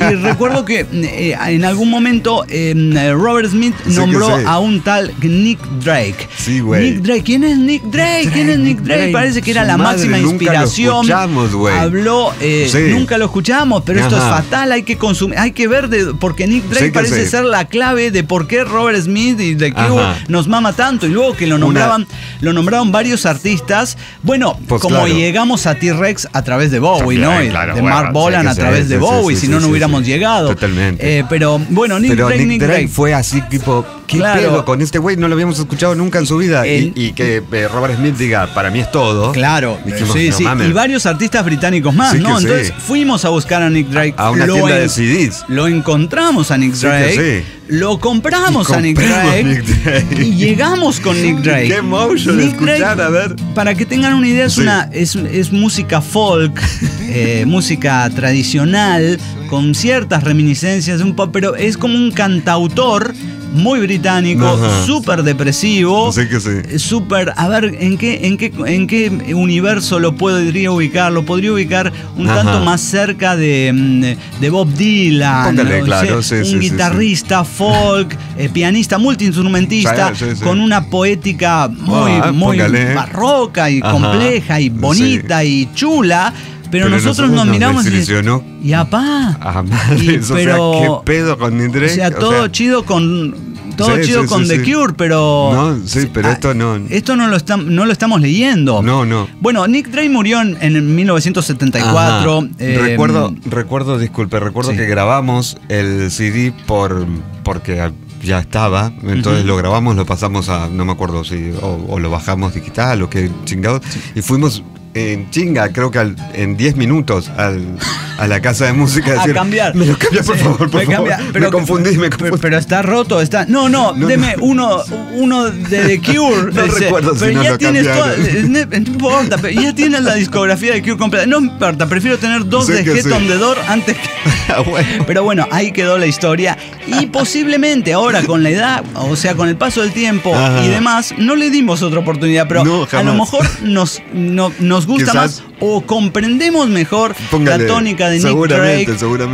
Y recuerdo que eh, en algún momento eh, Robert Smith sí nombró sí. a un tal Nick Drake. Sí, güey. Nick Drake. ¿Quién es Nick Drake? Drake ¿Quién es Nick Drake? Drake. Parece que era Su la madre, máxima inspiración. Nunca lo escuchamos, güey. Habló, eh, sí. nunca lo escuchamos, pero Ajá. esto es fatal. Hay que consumir, hay que ver de, porque Nick Drake sí parece sí. ser la clave de por qué Robert Smith y The Cure nos mama tanto, y luego que lo nombraban Una... lo nombraron varios artistas, bueno, pues como claro. llegamos a T-Rex a través de Bowie, sí, ¿no? Claro, de bueno, Mark Bolan sí, a través sí, de Bowie, sí, sí, si no, sí, no hubiéramos sí. llegado. Totalmente. Eh, pero bueno, Nick pero Drake, Nick Drake, Drake fue así tipo, ¿qué claro. pedo con este güey? No lo habíamos escuchado nunca en su vida. El, y, y que eh, Robert Smith diga, para mí es todo. Claro, dijimos, sí, no, sí. Mames. Y varios artistas británicos más, sí, ¿no? Entonces sí. fuimos a buscar a Nick Drake. A una lo de C Ds. Lo encontramos a Nick Drake. Sí que sí. Lo compramos, compramos a Nick Drake, Nick Drake. Y llegamos con Nick Drake. Qué emotion Nick escuchar, Drake, a ver. Para que tengan una idea, es, sí. una, es, es música folk, eh, música tradicional, con ciertas reminiscencias de un pop, pero es como un cantautor muy británico, súper depresivo, sí que sí. Súper, a ver, ¿en qué, en, qué, ¿en qué universo lo podría ubicar? Lo podría ubicar un Ajá. tanto más cerca de, de Bob Dylan. Póngale, ¿no? Claro, sí, un sí, guitarrista, sí, sí. folk, eh, pianista, multiinstrumentista, sí, sí, sí. Con una poética muy, ah, muy barroca y Ajá. compleja y bonita sí. y chula. Pero, pero nosotros, nosotros nos, nos miramos desilusionó. Y y apá. Ah, madre, y, pero, o sea, qué pedo con Nick Drake. O sea, todo o sea, chido con todo sí, chido sí, con sí, The sí. Cure, pero no, sí, pero ah, esto no. Esto no lo está, no lo estamos leyendo. No, no. Bueno, Nick Drake murió en, en mil novecientos setenta y cuatro. Eh, recuerdo, recuerdo, disculpe, recuerdo sí. que grabamos el C D por porque ya estaba, entonces uh-huh. lo grabamos, lo pasamos a no me acuerdo si o, o lo bajamos digital o qué chingados sí. y fuimos en chinga, creo que al, en diez minutos al, a la casa de música decir, a cambiar. Me lo cambia, por sí, favor, por me favor. Pero, me confundí, me confundí. Pero está roto, está... No, no, no deme no. uno uno de The Cure. No ese. Recuerdo pero si no ya lo tienes toda, no importa, pero ya tienes la discografía de The Cure completa. No importa, prefiero tener dos sí de Get sí. on the Door antes que... bueno. Pero bueno, ahí quedó la historia. Y posiblemente ahora con la edad, o sea, con el paso del tiempo Ajá. y demás, no le dimos otra oportunidad, pero no, a lo mejor nos... No, nos Nos gusta Quizás, más o comprendemos mejor póngale, la tónica de Nick Drake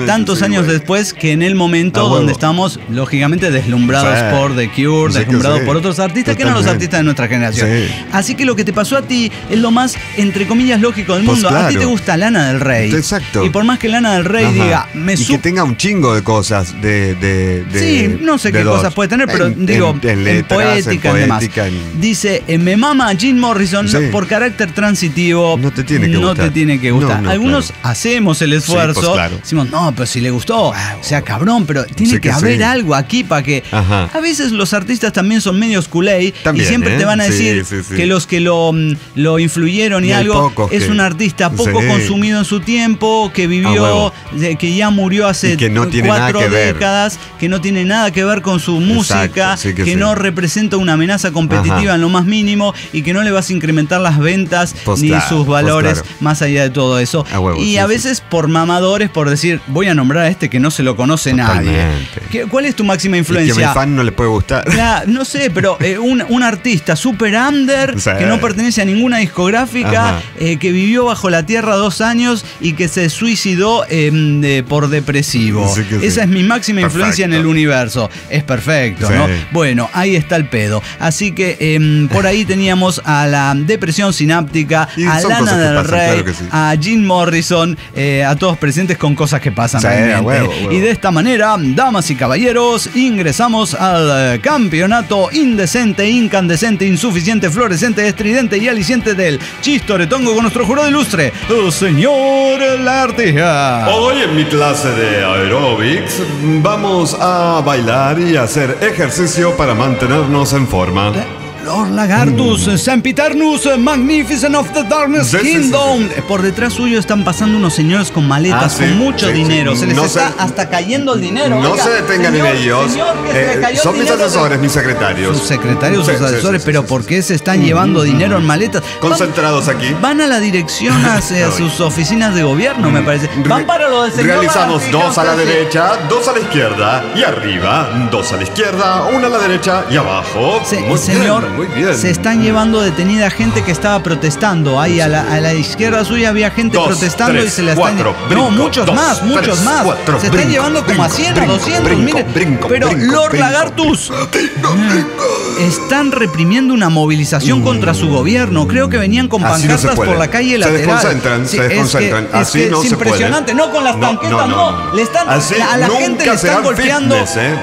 tantos años bueno. después que en el momento ah, donde estamos lógicamente deslumbrados sí. por The Cure, sí deslumbrados sí. por otros artistas Totalmente. que eran los artistas de nuestra generación. Sí. Así que lo que te pasó a ti es lo más, entre comillas, lógico del pues mundo. Claro. A ti te gusta Lana del Rey. Exacto. Y por más que Lana del Rey Ajá. diga... me y que tenga un chingo de cosas de... de, de sí, no sé qué los, cosas puede tener, pero en, digo, en, en, letras, en poética, en poética y demás. En... Dice, me mama a Jim Morrison sí. por carácter transitivo. No te tiene que No gustar. te tiene que gustar. No, no, Algunos claro. hacemos el esfuerzo. Sí, pues, claro. Decimos, no, pero si le gustó, o sea, cabrón, pero tiene sí que, que haber sí. algo aquí para que... Ajá. A veces los artistas también son medios culé y siempre ¿eh? te van a decir sí, sí, sí. que los que lo, lo influyeron y, y algo es que... un artista poco sí. consumido en su tiempo, que vivió, que ya murió hace que no cuatro que décadas, que no tiene nada que ver con su música, sí que, que sí. no representa una amenaza competitiva Ajá. en lo más mínimo y que no le vas a incrementar las ventas pues ni claro, sus valores. Pues claro. Más allá de todo eso a huevo, y sí, a veces sí. por mamadores, por decir voy a nombrar a este que no se lo conoce Totalmente. nadie. ¿Cuál es tu máxima influencia? Y que a mi fan no le puede gustar la, no sé, pero eh, un, un artista super under o sea, que no pertenece a ninguna discográfica eh, que vivió bajo la tierra dos años y que se suicidó eh, de, por depresivo sí sí. Esa es mi máxima perfecto. influencia en el universo. Es perfecto, sí. ¿no? Bueno, ahí está el pedo. Así que eh, por ahí teníamos a la depresión sináptica, y a Lana del Rey, claro que sí. a Jim Morrison, eh, a todos presentes con cosas que pasan. O sea, realmente. Huevo, huevo. Y de esta manera, damas y caballeros, ingresamos al campeonato indecente, incandescente, insuficiente, fluorescente, estridente y aliciente del Chistoretongo con nuestro jurado ilustre, el señor Lartija. Hoy en mi clase de aeróbics vamos a bailar y hacer ejercicio para mantenernos en forma. ¿Eh? Lord Lagartus, mm. Sempiternus, Magnificent of the Darkness sí, Kingdom. Sí, sí, sí. Por detrás suyo están pasando unos señores con maletas, ah, con sí, mucho sí, dinero. Sí, se les no está se... hasta cayendo el dinero. No Oiga, se detengan señor, en ellos. Señor, eh, se cayó son mis asesores, de... mis secretarios. Sus secretarios, sí, sus sí, asesores, sí, sí, pero sí, ¿por qué se están sí, llevando sí, dinero en maletas? Concentrados van, aquí. Van a la dirección hacia sus oficinas de gobierno, me parece. Van para lo del señor. Realizamos Martín, dos a la derecha, dos a la izquierda y arriba. Dos a la izquierda, una a la derecha y abajo. Sí, señor. Muy bien. Se están llevando detenida gente que estaba protestando. Ahí a la, a la izquierda suya había gente Dos, protestando tres, y se la están cuatro, brinco, No, muchos dos, más, muchos tres, más. Cuatro, se están brinco, llevando como a cien, a doscientos, miren. Pero brinco, Lord brinco, Lagartus brinco, brinco. están reprimiendo una movilización mm. contra su gobierno. Creo que venían con pancartas no por la calle lateral. Se desconcentran, sí, se desconcentran. Es que, Así es que no es se impresionante. Puede. No con las tanquetas, no. no, no. no. Le están, a la gente le están golpeando. Fitness, eh.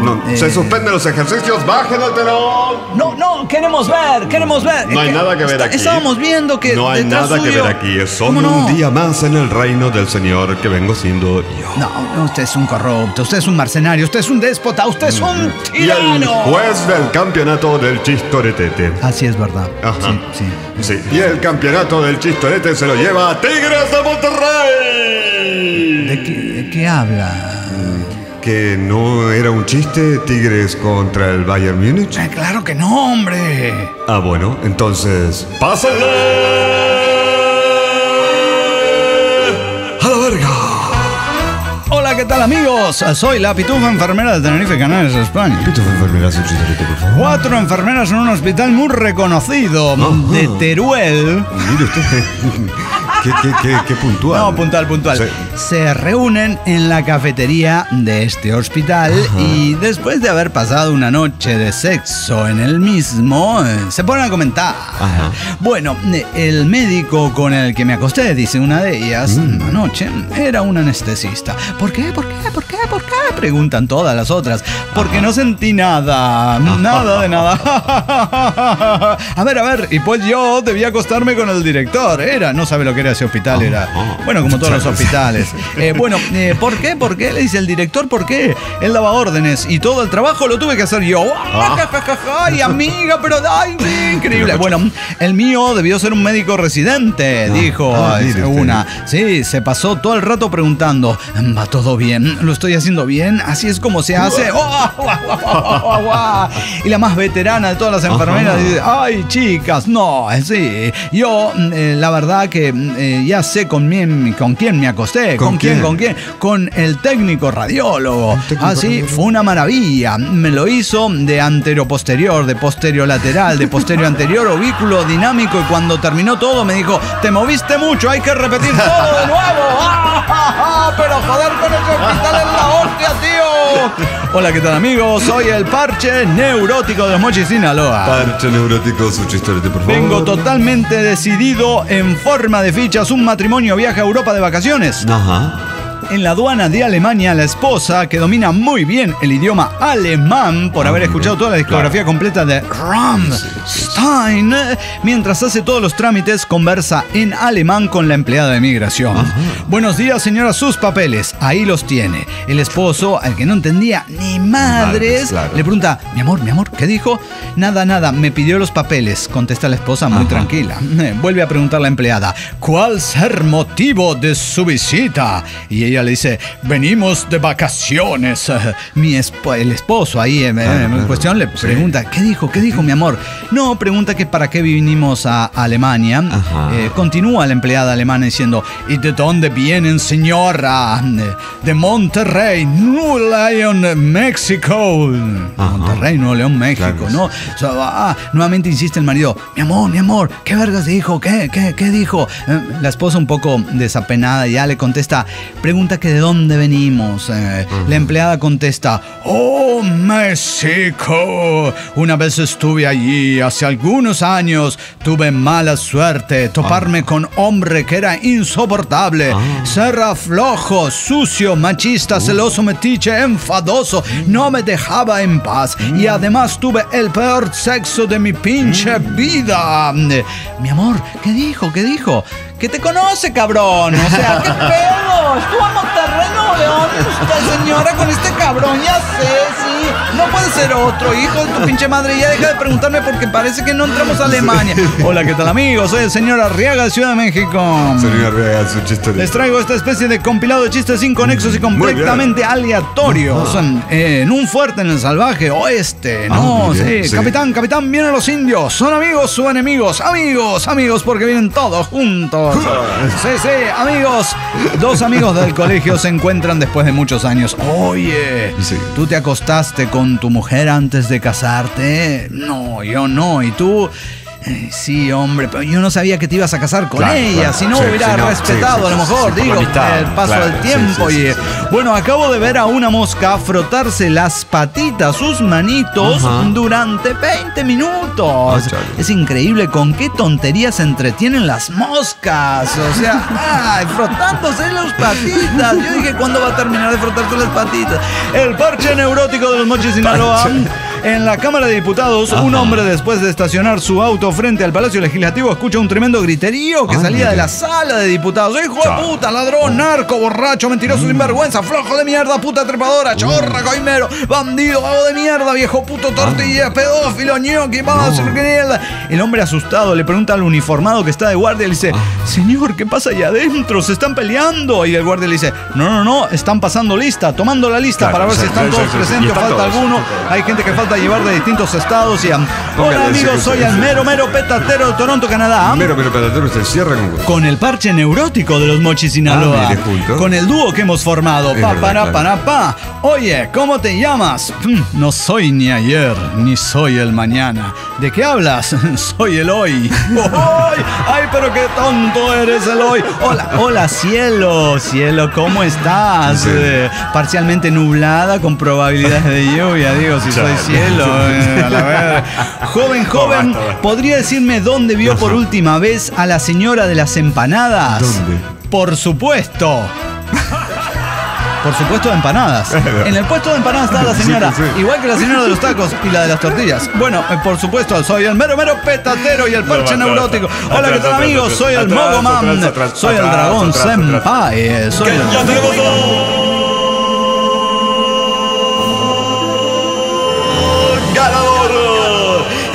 No, no. Eh, se suspenden los ejercicios. Bajen el telón. No, no. No, queremos ver, queremos ver. No hay nada que ver aquí. Estábamos viendo que no hay nada que ver aquí. Es solo un día más en el reino del señor que vengo siendo yo. No, usted es un corrupto, usted es un mercenario, usted es un déspota, usted es un tirano. Y el juez del campeonato del chistoretete. Así es verdad. Ajá. Sí, sí. sí. Y el campeonato del chistorete se lo lleva a Tigres de Monterrey. ¿De qué? ¿De qué habla? ¿Que no era un chiste Tigres contra el Bayern Múnich? Eh, ¡Claro que no, hombre! Ah, bueno, entonces... ¡Pásale a la verga! Hola, ¿qué tal, amigos? Soy la Pitufa Enfermera de Tenerife, Canales, España. Pitufa Enfermera, sí, señorita, por favor. Cuatro enfermeras en un hospital muy reconocido, uh-huh, de Teruel. Mire usted... ¿Qué, qué, qué, qué puntual? No, puntual, puntual. Sí. Se reúnen en la cafetería de este hospital. Ajá. Y después de haber pasado una noche de sexo en el mismo, se ponen a comentar. Ajá. Bueno, el médico con el que me acosté, dice una de ellas, mm. anoche, era un anestesista. ¿Por qué? ¿Por qué? ¿Por qué? ¿Por qué? Preguntan todas las otras. Porque Ajá. no sentí nada. Nada de nada. A ver, a ver. Y pues yo debía acostarme con el director. Era, no sabe lo que era. Ese hospital era, bueno, como todos los hospitales. Eh, bueno, eh, ¿por qué? ¿Por qué? Le dice el director, ¿por qué? Él daba órdenes y todo el trabajo lo tuve que hacer yo. ¡Ay, amiga! Pero ay, sí, increíble. Bueno, el mío debió ser un médico residente, dijo una. Sí, se pasó todo el rato preguntando, ¿va todo bien? ¿Lo estoy haciendo bien? ¿Así es como se hace? Y la más veterana de todas las enfermeras dice, ¡ay, chicas! No, sí, yo, eh, la verdad que... Eh, ya sé con, mi, con quién me acosté. ¿Con, ¿Con quién? quién? ¿Con quién? Con el técnico radiólogo. Así ah, fue una maravilla. Me lo hizo de anteroposterior, de posteriolateral, de posterior anterior, ovículo dinámico. Y cuando terminó todo me dijo, te moviste mucho, hay que repetir todo de nuevo. ¡Ah, ah, ah! Pero joder, con ese hospital en la hostia, tío. Hola, ¿qué tal, amigos? Soy el parche neurótico de los Mochis Sinaloa. Parche neurótico, su chistorete, por favor. Vengo totalmente decidido en forma de fichas. Un matrimonio viaja a Europa de vacaciones. Ajá. En la aduana de Alemania, la esposa, que domina muy bien el idioma alemán por haber escuchado toda la discografía claro. completa de Rammstein, mientras hace todos los trámites, conversa en alemán con la empleada de migración. Ajá. Buenos días, señora, sus papeles. Ahí los tiene. El esposo, al que no entendía ni madres, madres claro. le pregunta, mi amor, mi amor, ¿qué dijo? Nada, nada, me pidió los papeles, contesta la esposa muy Ajá. tranquila. Vuelve a preguntar la empleada, ¿cuál ser motivo de su visita? Y ella le dice, venimos de vacaciones. Mi esp el esposo ahí en, claro, en claro. cuestión le pregunta, sí. ¿qué dijo? ¿Qué dijo mi amor? No, pregunta que para qué vinimos a Alemania. Eh, continúa la empleada alemana diciendo, ¿y de dónde vienen, señora? De Monterrey, New León, México. Ajá. Monterrey, Nuevo León, México, claro. ¿no? O sea, ah, nuevamente insiste el marido, mi amor, mi amor, ¿qué vergas dijo? ¿Qué, qué, qué dijo? Eh, la esposa un poco desapenada ya le contesta, pregunta que de dónde venimos. Eh, uh-huh. La empleada contesta, ¡oh, México! Una vez estuve allí, hace algunos años, tuve mala suerte, toparme uh-huh. con hombre que era insoportable, uh-huh. serra flojo, sucio, machista, uh-huh. celoso, metiche, enfadoso, uh-huh. no me dejaba en paz, uh-huh. y además tuve el peor sexo de mi pinche uh-huh. vida. Eh, mi amor, ¿qué dijo? ¿Qué dijo? Que te conoce, cabrón. O sea, ¿qué pedo? Estuvo a Monterrey, Nuevo León, esta señora con este cabrón. Ya sé, sí. No puede ser otro, hijo de tu pinche madre. Ya deja de preguntarme porque parece que no entramos a Alemania. Hola, ¿qué tal, amigos? Soy el señor Arriaga de Ciudad de México. Señor Arriaga, su chiste. Les traigo esta especie de compilado de chistes sin conexos y completamente aleatorios. Eh, en un fuerte en el salvaje oeste. No, ah, sí. sí. Capitán, capitán, vienen los indios. ¿Son amigos o enemigos? Amigos, amigos, porque vienen todos juntos. Sí, sí, amigos. Dos amigos del colegio se encuentran después de muchos años. Oye, sí. ¿tú te acostaste con tu mujer antes de casarte? No, yo no. ¿Y tú? Sí, hombre, pero yo no sabía que te ibas a casar con claro, ella, claro, si no sí, hubiera sí, no, respetado sí, sí, a lo mejor, sí, sí, digo, mitad, el paso claro, del tiempo. Sí, sí, y sí, sí. Bueno, acabo de ver a una mosca frotarse las patitas, sus manitos, uh-huh. durante veinte minutos. Oh, es increíble con qué tonterías se entretienen las moscas. O sea, ay, frotándose las patitas. Yo dije, ¿cuándo va a terminar de frotarse las patitas? El parche neurótico de los Mochis Sinaloa. En la Cámara de Diputados, ajá, un hombre, después de estacionar su auto frente al Palacio Legislativo, escucha un tremendo griterío que ah, salía mire. de la sala de diputados. ¡Hijo Chau. de puta! ¡Ladrón! ¡Narco! ¡Borracho! ¡Mentiroso! Mm. ¡Sinvergüenza! ¡Flojo de mierda! ¡Puta trepadora! Uh. ¡Chorra! ¡Coimero! ¡Bandido! ¡Vago de mierda! ¡Viejo puto! ¡Tortilla! Ah. ¡Pedófilo! ¡Ñoqui! ¡Vamos! No. El hombre asustado le pregunta al uniformado que está de guardia y le dice: ah. Señor, ¿qué pasa allá adentro? ¡Se están peleando! Y el guardia le dice: No, no, no, están pasando lista, tomando la lista, claro, para ver o sea, si están todos presentes o falta todos. alguno. Hay gente que falta llevar de distintos estados y... Hola amigos, soy el mero mero petatero de Toronto, Canadá. Mero mero petatero se cierra con... Con el parche neurótico de los Mochis Sinaloa. Ah, mire, con el dúo que hemos formado. Es pa, verdad, para, claro. para, pa. Oye, ¿cómo te llamas? No soy ni ayer, ni soy el mañana. ¿De qué hablas? Soy el hoy. ¡Ay, pero qué tonto eres el hoy! Hola, hola, cielo, cielo, ¿cómo estás? Sí. Eh, parcialmente nublada con probabilidades de lluvia, digo, si Chale. soy cielo. Eh, a la ver. Joven, joven, ¿podría decirme dónde vio por última vez a la señora de las empanadas? ¿Dónde? Por supuesto. Por supuesto, de empanadas. En el puesto de empanadas está la señora, sí, sí. igual que la señora de los tacos y la de las tortillas. Bueno, por supuesto, soy el mero mero petatero y el parche no, neurótico. Atrás, Hola, ¿qué tal, amigos? Soy el Mogo Man, soy el Dragón Senpai, soy el... ¡Ya tenemos un ganador!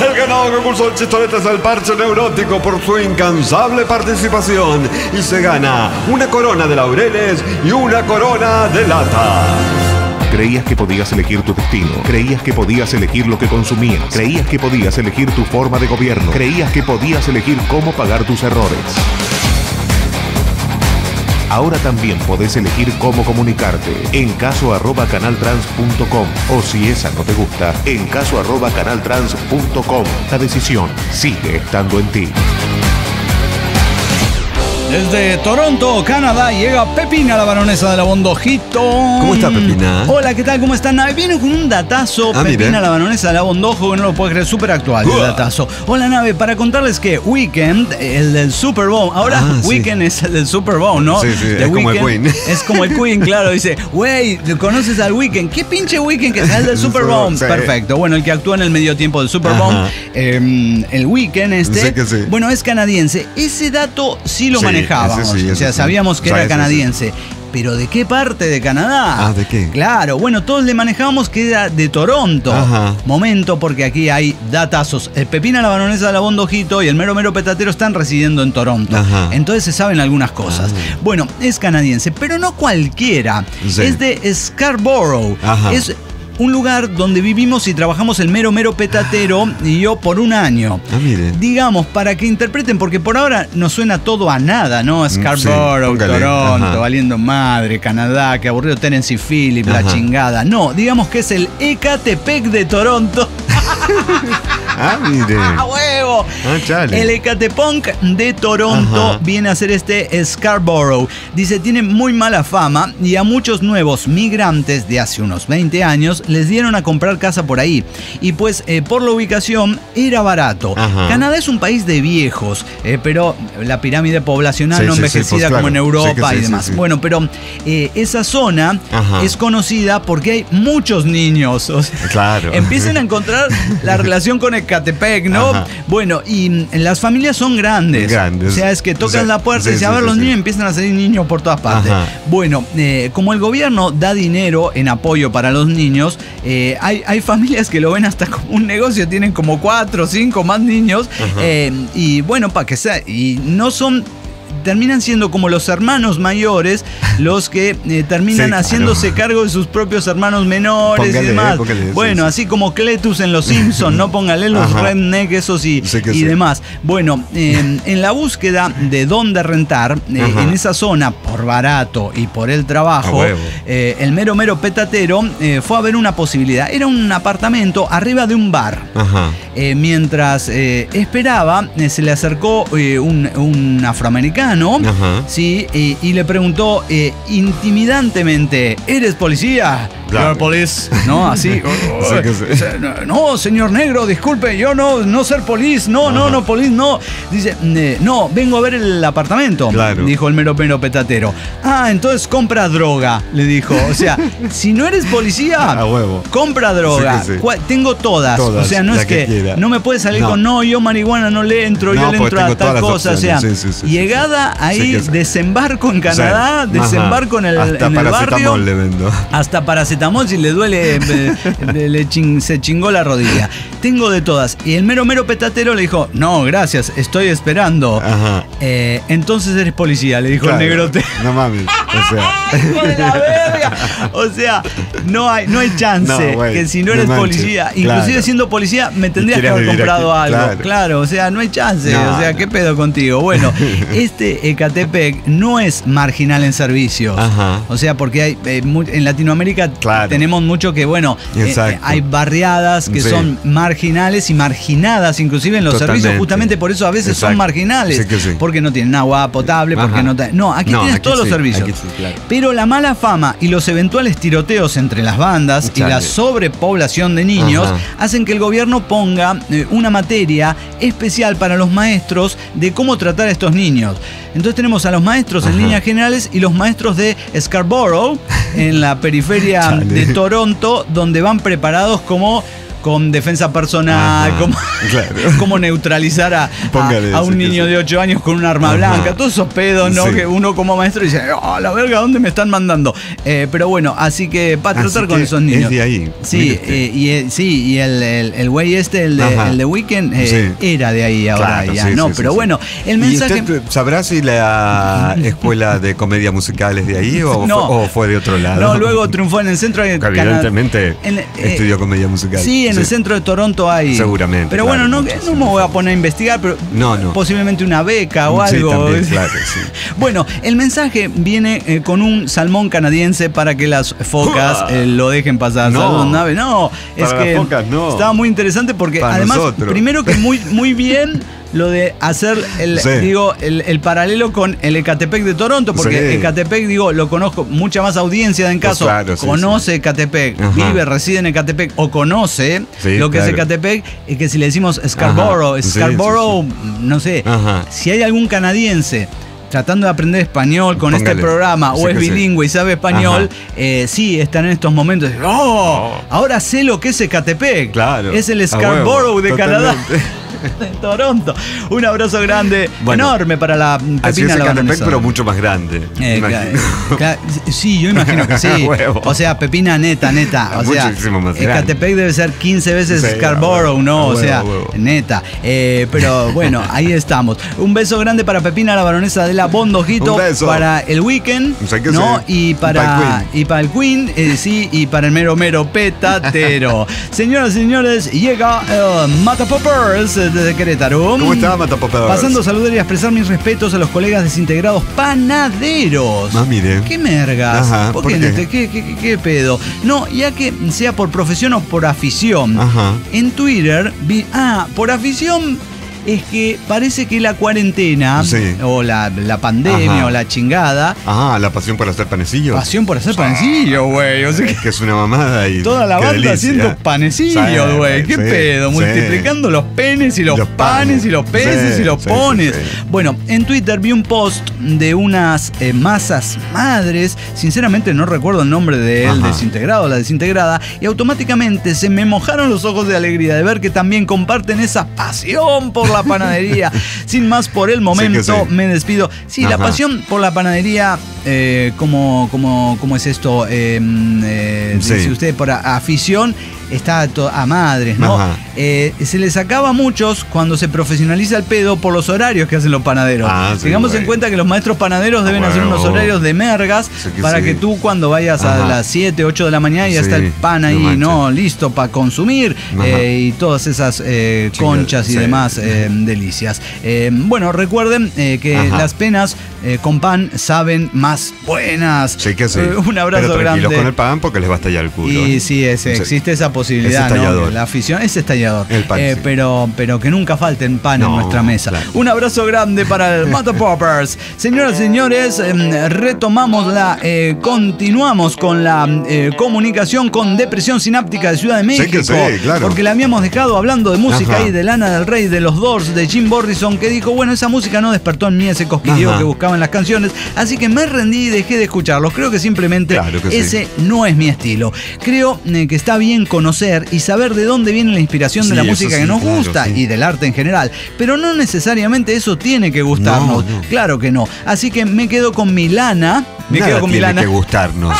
El ganador que cursó el Chistorete es el parche neurótico por su incansable participación y se gana una corona de laureles y una corona de lata. Creías que podías elegir tu destino. Creías que podías elegir lo que consumías. Creías que podías elegir tu forma de gobierno. Creías que podías elegir cómo pagar tus errores. Ahora también podés elegir cómo comunicarte en caso arroba canaltrans punto com o, si esa no te gusta, en caso arroba canaltrans punto com. La decisión sigue estando en ti. Desde Toronto, Canadá, llega Pepina, la baronesa de la Bondojito. ¿Cómo está, Pepina? Hola, ¿qué tal? ¿Cómo están? Vino con un datazo, ah, Pepina, mire. la baronesa de la Bondojo, que no lo puedes creer, súper actual el datazo. Hola, Nave, para contarles que Weeknd, el del Super Bowl, ahora ah, sí. Weeknd es el del Super Bowl, ¿no? Sí, sí, The es Weeknd, como el Queen. Es como el Queen, claro, dice, güey, ¿conoces al Weeknd? ¿Qué pinche Weeknd que es el del Super Bowl? Sí. Perfecto, bueno, el que actúa en el medio tiempo del Super Bowl, eh, el Weeknd este, sí que sí. bueno, es canadiense. Ese dato sí lo sí. manejamos. Sí, o sea, sabíamos que o sea, era canadiense. Sí, sí. ¿Pero de qué parte de Canadá? Ah, ¿de qué? Claro, bueno, todos le manejábamos que era de Toronto. Ajá. Momento, porque aquí hay datazos. El Pepina, la baronesa de la Bondojito y el mero mero petatero están residiendo en Toronto. Ajá. Entonces se saben algunas cosas. Ajá. Bueno, es canadiense, pero no cualquiera. Sí. Es de Scarborough. Ajá. Es un lugar donde vivimos y trabajamos el mero mero petatero y yo por un año. Ah, mire. Digamos, para que interpreten, porque por ahora nos suena todo a nada, ¿no? Scarborough, sí, Toronto, ajá, valiendo madre, Canadá, que aburrido Tennessee Phillips, la chingada. No, digamos que es el Ecatepec de Toronto. ¡Ah, mire! ¡Ah, huevo! Ah, chale. El Ecatepunk de Toronto, ajá, viene a ser este Scarborough. Dice, tiene muy mala fama y a muchos nuevos migrantes de hace unos veinte años les dieron a comprar casa por ahí. Y pues, eh, por la ubicación, era barato. Ajá. Canadá es un país de viejos, eh, pero la pirámide poblacional sí, no sí, envejecida sí, pues, claro. como en Europa sí, sí, y demás. Sí, sí. Bueno, pero eh, esa zona, ajá, es conocida porque hay muchos niños. O sea, claro. Empiezan a encontrar la relación con Ecatepec, ¿no? Ajá. Bueno, y las familias son grandes. Grandes. O sea, es que tocan o sea, la puerta sí, y dicen, a ver, sí, los sí. niños empiezan a salir niños por todas partes. Ajá. Bueno, eh, como el gobierno da dinero en apoyo para los niños, eh, hay, hay familias que lo ven hasta como un negocio, tienen como cuatro o cinco más niños. Eh, y bueno, para que sea, y no son... terminan siendo como los hermanos mayores los que eh, terminan sí, haciéndose claro. cargo de sus propios hermanos menores póngale, y demás. Póngale, bueno, sí, así sí. como Cletus en Los Simpsons, ¿no? Póngale los ajá. redneck esos y, sí y sí. demás. Bueno, eh, en la búsqueda de dónde rentar, eh, en esa zona, por barato y por el trabajo, eh, el mero mero petatero eh, fue a ver una posibilidad. Era un apartamento arriba de un bar. Ajá. eh, mientras eh, esperaba, eh, se le acercó eh, un, un afroamericano, ¿sí? eh, y le preguntó eh, intimidantemente, ¿eres policía? Claro. Police, ¿no? Así. Sí, sí. No, señor negro, disculpe, yo no, no ser police, no, Ajá. no, no, police, no. Dice, eh, no, vengo a ver el apartamento, claro. dijo el mero mero petatero. Ah, entonces compra droga, le dijo. O sea, si no eres policía, a huevo. compra droga. Sí, sí. Tengo todas. todas. O sea, no es que, que no me puede salir no. con, no, yo marihuana no le entro, no, yo le entro a tal cosa. O sea, sí, sí, sí, llegada sí, ahí, sí, sí. desembarco en Canadá, sí. desembarco en el, hasta en el barrio. Le vendo. Hasta paracetamol. Si le duele, le, le ching, se chingó la rodilla. Tengo de todas. Y el mero mero petatero le dijo, no, gracias, estoy esperando. Eh, entonces eres policía, le dijo claro, el negrote. No mames. O sea, hijo de la verga. O sea, no hay, no hay chance no, wey, que si no eres no manches, policía, inclusive claro. siendo policía, me tendrías que haber comprado aquí, algo. Claro. claro, o sea, no hay chance. No, o sea, no. ¿qué pedo contigo? Bueno, este Ecatepec no es marginal en servicios. Ajá. O sea, porque hay eh, en Latinoamérica. Claro. Claro. Tenemos mucho que, bueno, eh, hay barriadas que sí. son marginales y marginadas, inclusive en los Totalmente. servicios. Justamente por eso a veces Exacto. son marginales. Sí que sí. Porque no tienen agua potable, Ajá. porque no... No, aquí no, tienes aquí todos sí. los servicios. Sí, claro. Pero la mala fama y los eventuales tiroteos entre las bandas Mucha y la sobrepoblación de niños Ajá. hacen que el gobierno ponga eh, una materia especial para los maestros de cómo tratar a estos niños. Entonces tenemos a los maestros Ajá. en líneas generales y los maestros de Scarborough, en la periferia... de Toronto, donde van preparados como con defensa personal, como, claro. como neutralizar a, a, a un niño de ocho años con un arma Ajá. blanca, todos esos pedos, ¿no? Sí. Que uno como maestro dice, oh, la verga, ¿dónde me están mandando? Eh, pero bueno, así que para tratar con esos niños. Es de ahí. Sí, eh, y, eh, sí, y el güey el, el este, el de, el de Weeknd, eh, sí. era de ahí ahora claro, ya, sí, ¿no? Sí, pero sí, bueno, el mensaje... ¿Y usted sabrá si la escuela de comedia musical es de ahí o, no. fue, o fue de otro lado? No, luego triunfó en el centro de Canadá. Evidentemente en, eh, estudió comedia musical. Sí, en sí. el centro de Toronto hay. Seguramente. Pero claro, bueno, no, no me voy a poner a investigar, pero no, no. posiblemente una beca o sí, algo. También, claro, sí. Bueno, el mensaje viene eh, con un salmón canadiense para que las focas eh, lo dejen pasar. No, salmón, nave. no es para que las focas, no. estaba muy interesante porque para además, nosotros. primero que muy, muy bien. Lo de hacer el, sí. digo, el, el paralelo con el Ecatepec de Toronto, porque sí. Ecatepec, digo, lo conozco, mucha más audiencia en caso, pues claro, sí, conoce sí. Ecatepec, Ajá. vive, reside en Ecatepec o conoce sí, lo que claro. es Ecatepec, y que si le decimos Scarborough, Ajá. Scarborough, sí, sí, sí. no sé, Ajá. si hay algún canadiense tratando de aprender español con Póngale. este programa, sí o es bilingüe sí. y sabe español, eh, sí, están en estos momentos. ¡Oh! Ahora sé lo que es Ecatepec. Claro. Es el Scarborough de Totalmente. Canadá. De Toronto. Un abrazo grande, bueno, enorme para la pepina. Así es Ecatepec, pero mucho más grande. Eh, claro, claro, sí, yo imagino que sí. O sea, pepina neta, neta. O sea, Ecatepec debe ser quince veces sí, Scarborough, huevo, ¿no? O sea, huevo. neta. Eh, pero bueno, ahí estamos. Un beso grande para Pepina, la baronesa de la Bondojito. Un beso. Para el Weeknd, o sea ¿no? Sí. Y para y para el Queen, eh, sí, y para el mero mero petatero. Señoras y señores, llega uh, Mata Poppers desde Querétaro. ¿Cómo está, Matapopeadores? Pasando a saludar y a expresar mis respetos a los colegas desintegrados panaderos. Ah, mire. ¿Qué mergas? Ajá, ¿Por, ¿por qué? qué? ¿Qué, qué, qué pedo? No, ya que sea por profesión o por afición. Ajá. En Twitter vi... Ah, por afición... Es que parece que la cuarentena sí. o la, la pandemia Ajá. o la chingada. Ah, la pasión por hacer panecillos. Pasión por hacer panecillos, güey. O sea, es que es una mamada ahí. Toda la banda delicia. haciendo panecillos, güey. Sí, ¿Qué sí, pedo? Sí. Multiplicando los penes y los, los panes, panes y los peces sí, y los sí, pones. Sí, sí. Bueno, en Twitter vi un post de unas eh, masas madres. Sinceramente no recuerdo el nombre de él, Ajá. desintegrado, la desintegrada. Y automáticamente se me mojaron los ojos de alegría de ver que también comparten esa pasión por la panadería. Sin más por el momento, sí sí. me despido. Sí, Ajá. la pasión por la panadería, eh, como, como, como es esto, eh, eh, sí. dice usted, por a, afición, está a, a madres, ¿no? Eh, se les acaba a muchos cuando se profesionaliza el pedo por los horarios que hacen los panaderos. Ah, sí, Tengamos güey. en cuenta que los maestros panaderos deben bueno, hacer unos horarios de mergas sí que para sí. que tú cuando vayas Ajá. a las siete, ocho de la mañana ya sí, está el pan ahí, mancha. ¿no? Listo para consumir eh, y todas esas eh, conchas sí, y sí. demás eh, delicias. Eh, bueno, recuerden eh, que Ajá. las penas eh, con pan saben más buenas. Sí que sí. Eh, un abrazo Pero grande. Con el pan porque les va a estallar el culo. Y eh. sí, es, existe sí. esa posibilidad. posibilidad, es ¿no? La afición es estallador. El pan, eh, sí. pero, pero que nunca falten pan no, en nuestra mesa. Claro. Un abrazo grande para el Mata Poppers. Señoras y señores, eh, retomamos la, eh, continuamos con la eh, comunicación con Depresión Sináptica de Ciudad de México. Sí que sí, claro. Porque la habíamos dejado hablando de música ahí, de Lana del Rey, de los Doors, de Jim Morrison, que dijo, bueno, esa música no despertó en mí ese cosquilleo Ajá. que buscaba en las canciones, así que me rendí y dejé de escucharlos. Creo que simplemente claro que ese sí. no es mi estilo. Creo eh, que está bien conocer y saber de dónde viene la inspiración sí, de la música sí, que nos claro, gusta sí. y del arte en general, pero no necesariamente eso tiene que gustarnos. No, no. Claro que no. Así que me quedo con mi Lana. Me Nada quedo con mi Lana. Tiene que gustarnos.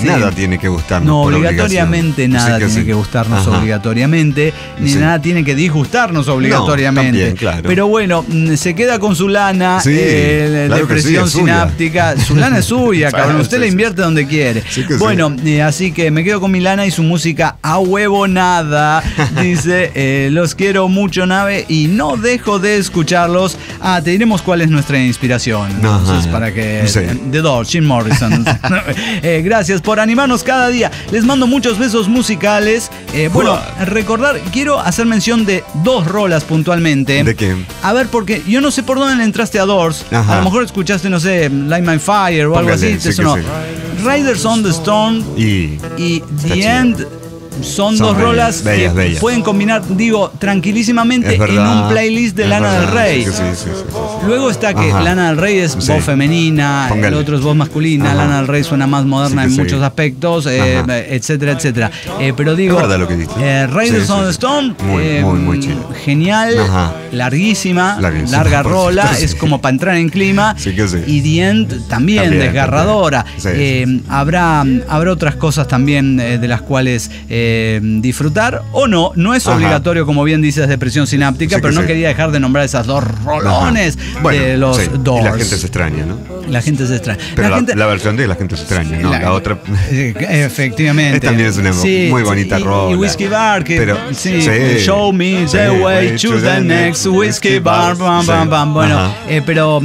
sí. Nada tiene que gustarnos. No, obligatoriamente nada que tiene sí. que gustarnos Ajá. obligatoriamente, ni sí. nada tiene que disgustarnos obligatoriamente. No, también, claro. Pero bueno, se queda con su lana, sí, eh, claro depresión sí, sináptica. Su lana es suya, cabrón. Usted sí, la invierte sí. donde quiere. Sí bueno, sí. eh, así que me quedo con mi Lana y su música a huevo nada. Dice, eh, los quiero mucho, Nave, y no dejo de escucharlos. Ah, te diremos cuál es nuestra inspiración. No, entonces, ajá, para que no sé. The Doors, Jim Morrison. Eh, gracias por animarnos cada día. Les mando muchos besos musicales. Eh, bueno, recordar, quiero hacer mención de dos rolas puntualmente. ¿De qué? A ver, porque yo no sé por dónde le entraste a Doors. Ajá. A lo mejor escuchaste, no sé, Light My Fire o Póngale, algo así. Sí, no. sí. Riders on the Storm y, y The chido. End. Son, Son dos bellas, rolas bellas, que bellas. pueden combinar, digo, tranquilísimamente en un playlist de es Lana verdad. del Rey. Sí, sí, sí, sí, sí, sí. Luego está que Ajá. Lana del Rey es voz sí. femenina, Póngale. el otro es voz masculina, Ajá. Lana del Rey suena más moderna sí en sí. muchos aspectos, eh, etcétera, etcétera. Eh, pero digo, eh, Raiders sí, on the sí, Stone, sí. muy, eh, muy, muy chido. Genial, Ajá. larguísima, larguísima, larga rola, sí. es como para entrar en clima. Sí que sí. Y The End también, también desgarradora. Sí, eh, sí. Habrá, habrá otras cosas también eh, de las cuales... Eh, Eh, disfrutar o no, no es obligatorio Ajá. como bien dices, depresión sináptica, sí pero no sí. quería dejar de nombrar esas dos rolones bueno, de los sí. Doors. Y la gente se extraña, ¿no? La gente se extraña. Pero la, la, gente... la versión de la gente se extraña, ¿no? La, la otra... Efectivamente. Esta también es una sí, muy bonita y, rola. Y Whiskey Bar, que pero, sí, sí, show me sí, the way to the next Whiskey Bar. Bam, bam, bam. Sí. Bueno, eh, pero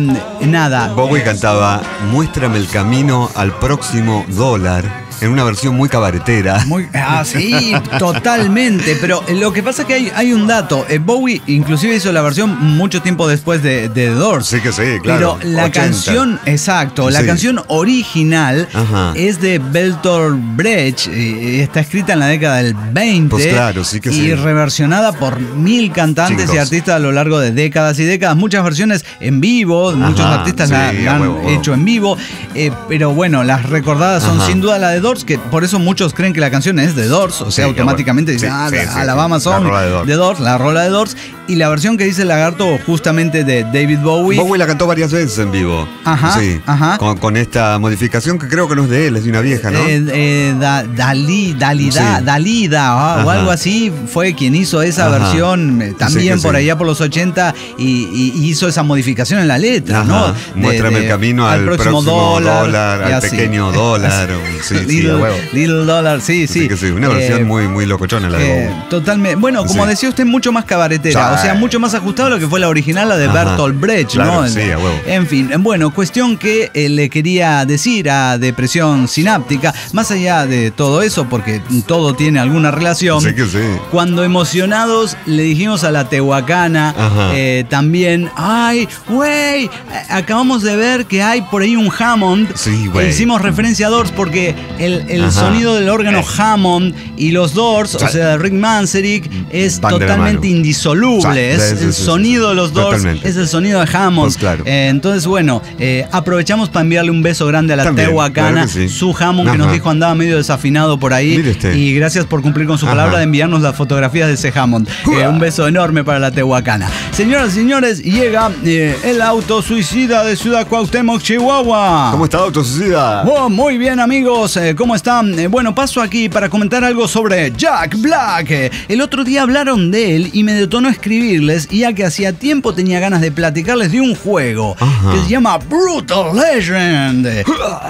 nada. Bowie eh, cantaba, muéstrame el camino al próximo dólar. En una versión muy cabaretera. Muy, ah, sí, totalmente. Pero lo que pasa es que hay, hay un dato. Bowie inclusive hizo la versión mucho tiempo después de, de The Doors. Sí que sí, claro. Pero la ochenta canción, exacto, la sí. canción original Ajá. es de Bertolt Brecht. Y está escrita en la década del veinte. Pues claro, sí que sí. Y reversionada por mil cantantes Chicos. y artistas a lo largo de décadas y décadas. Muchas versiones en vivo, Ajá, muchos artistas sí, la, la han huevo, hecho en vivo. Eh, pero bueno, las recordadas son Ajá. sin duda la de Doors, que por eso muchos creen que la canción es de Doors, o sea, sí, automáticamente bueno, dicen, sí, ah, sí, la, sí, Alabama Song, de, de Doors, la rola de Doors, y la versión que dice el lagarto justamente de David Bowie. Bowie la cantó varias veces en vivo. Ajá, sí, ajá. Con, con esta modificación que creo que no es de él, es de una vieja, ¿no? Eh, eh, da, Dalí, Dalida, sí. Dalida o, o algo así, fue quien hizo esa ajá. versión también sí por sí. allá por los ochenta y, y hizo esa modificación en la letra, ajá. ¿no? De, Muéstrame de, el camino al, al próximo, próximo dólar, dólar al así. pequeño dólar. Sí, Little, Little Dollar, sí, sí. sí, sí. Una versión eh, muy, muy locochona la de eh, Totalmente. Bueno, como sí. decía usted, mucho más cabaretera. Sí. O sea, mucho más ajustado a lo que fue la original, la de Ajá. Bertolt Brecht, claro, ¿no? Sí, a huevo. En fin, bueno, cuestión que eh, le quería decir a Depresión Sináptica, más allá de todo eso, porque todo tiene alguna relación. Sí que sí. Cuando emocionados le dijimos a la tehuacana eh, también, ay, güey, acabamos de ver que hay por ahí un Hammond. Sí, güey. E hicimos referencia a Doors porque el, el Ajá. sonido del órgano Hammond y los Doors, o sea, de Rick Manzarek, es Van totalmente indisoluble. O sea, es, es el sonido de los Doors, totalmente. es el sonido de Hammond. Pues claro. eh, entonces, bueno, eh, aprovechamos para enviarle un beso grande a la También, tehuacana, claro sí. su Hammond, Ajá. que nos dijo andaba medio desafinado por ahí. Y gracias por cumplir con su Ajá. palabra de enviarnos las fotografías de ese Hammond. Eh, un beso enorme para la tehuacana. Señoras y señores, llega eh, el auto suicida de Ciudad Cuauhtémoc, Chihuahua. ¿Cómo está el auto suicida? Oh, muy bien, amigos. ¿Cómo están? Bueno, paso aquí para comentar algo sobre Jack Black. El otro día hablaron de él y me detonó escribirles, ya que hacía tiempo tenía ganas de platicarles de un juego Ajá. que se llama Brutal Legend.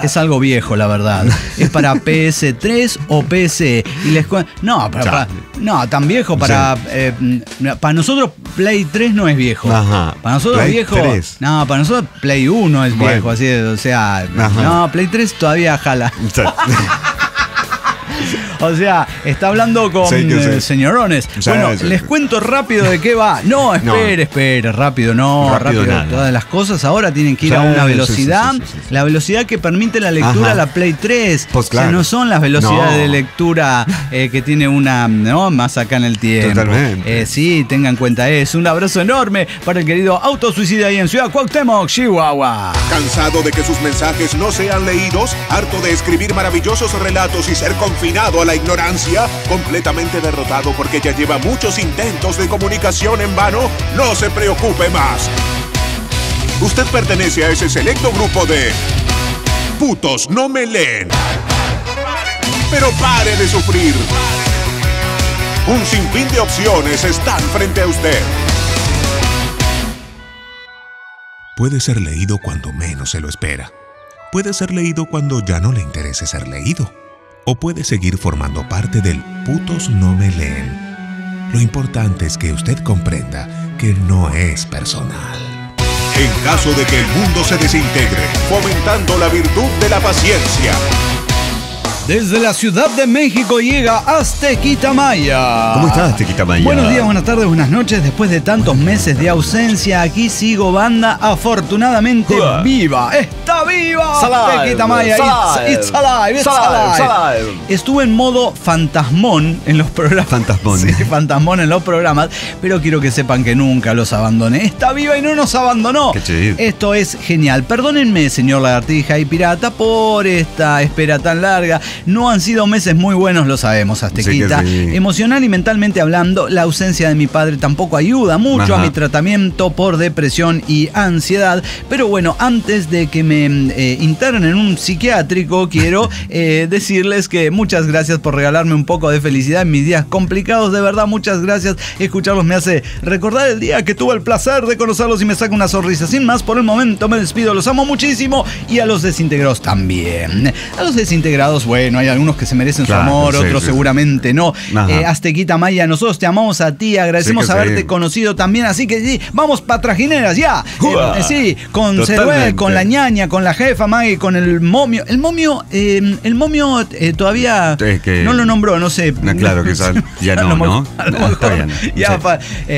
Es algo viejo, la verdad. Es para P S tres o P C. Y les cuento... No, para, para, no, tan viejo para... Sí. Eh, para nosotros Play tres no es viejo. Ajá. Para nosotros Play viejo... tres. No, para nosotros Play uno es viejo. Bueno. Así, o sea, Ajá. no, Play tres todavía jala. Sí. O sea, está hablando con sí, eh, señorones. O sea, bueno, sí, les sí. cuento rápido de qué va. No, espere, no. espere, rápido, no, rápido. rápido todas las cosas ahora tienen que ir o sea, a una velocidad, sí, sí, sí, sí, sí. la velocidad que permite la lectura Ajá. a la Play tres. Pues claro. O sea, no son las velocidades no. de lectura eh, que tiene una, ¿no? Más acá en el tiempo. Totalmente. Eh, sí, tengan cuenta eso. Un abrazo enorme para el querido Autosuicida ahí en Ciudad Cuauhtémoc, Chihuahua. ¿Cansado de que sus mensajes no sean leídos? ¿Harto de escribir maravillosos relatos y ser confinado a la ignorancia? ¿Completamente derrotado porque ya lleva muchos intentos de comunicación en vano? No se preocupe más. Usted pertenece a ese selecto grupo de putos no me leen. Pero pare de sufrir. Un sinfín de opciones están frente a usted. Puede ser leído cuando menos se lo espera. Puede ser leído cuando ya no le interese ser leído. O puede seguir formando parte del putos no me leen. Lo importante es que usted comprenda que no es personal. En caso de que el mundo se desintegre, fomentando la virtud de la paciencia. Desde la Ciudad de México llega Aztequita Maya. ¿Cómo estás, Aztequita Maya? Buenos días, buenas tardes, buenas noches. Después de tantos meses de ausencia, aquí sigo, banda, afortunadamente Uah. viva. ¡Está viva! Salve, Aztequita Maya. Salve. It's, it's alive, it's salve, alive. Salve. Estuve en modo fantasmón en los programas. Fantasmón. Sí, fantasmón en los programas. Pero quiero que sepan que nunca los abandoné. Está viva y no nos abandonó. Qué chido. Esto es genial. Perdónenme, señor Lagartija y Pirata, por esta espera tan larga. No han sido meses muy buenos, lo sabemos, Aztequita. Sí sí. Emocional y mentalmente hablando, la ausencia de mi padre tampoco ayuda mucho Ajá. a mi tratamiento por depresión y ansiedad. Pero bueno, antes de que me eh, internen en un psiquiátrico, quiero eh, decirles que muchas gracias por regalarme un poco de felicidad en mis días complicados. De verdad, muchas gracias. Escucharlos me hace recordar el día que tuve el placer de conocerlos y me saca una sonrisa. Sin más, por el momento me despido. Los amo muchísimo y a los desintegrados también. A los desintegrados, bueno. Bueno, hay algunos que se merecen claro, su amor, sí, otros sí, seguramente sí. no. Eh, Aztequita Maya, nosotros te amamos a ti, agradecemos sí haberte sí. conocido también, así que sí, vamos pa' trajineras, ya. Eh, sí, con Ceruel, con la ñaña, con la jefa Maggie, con el momio. El momio, eh, el momio eh, todavía es que no lo nombró, no sé. No, claro, quizás ya no, ¿no? Ya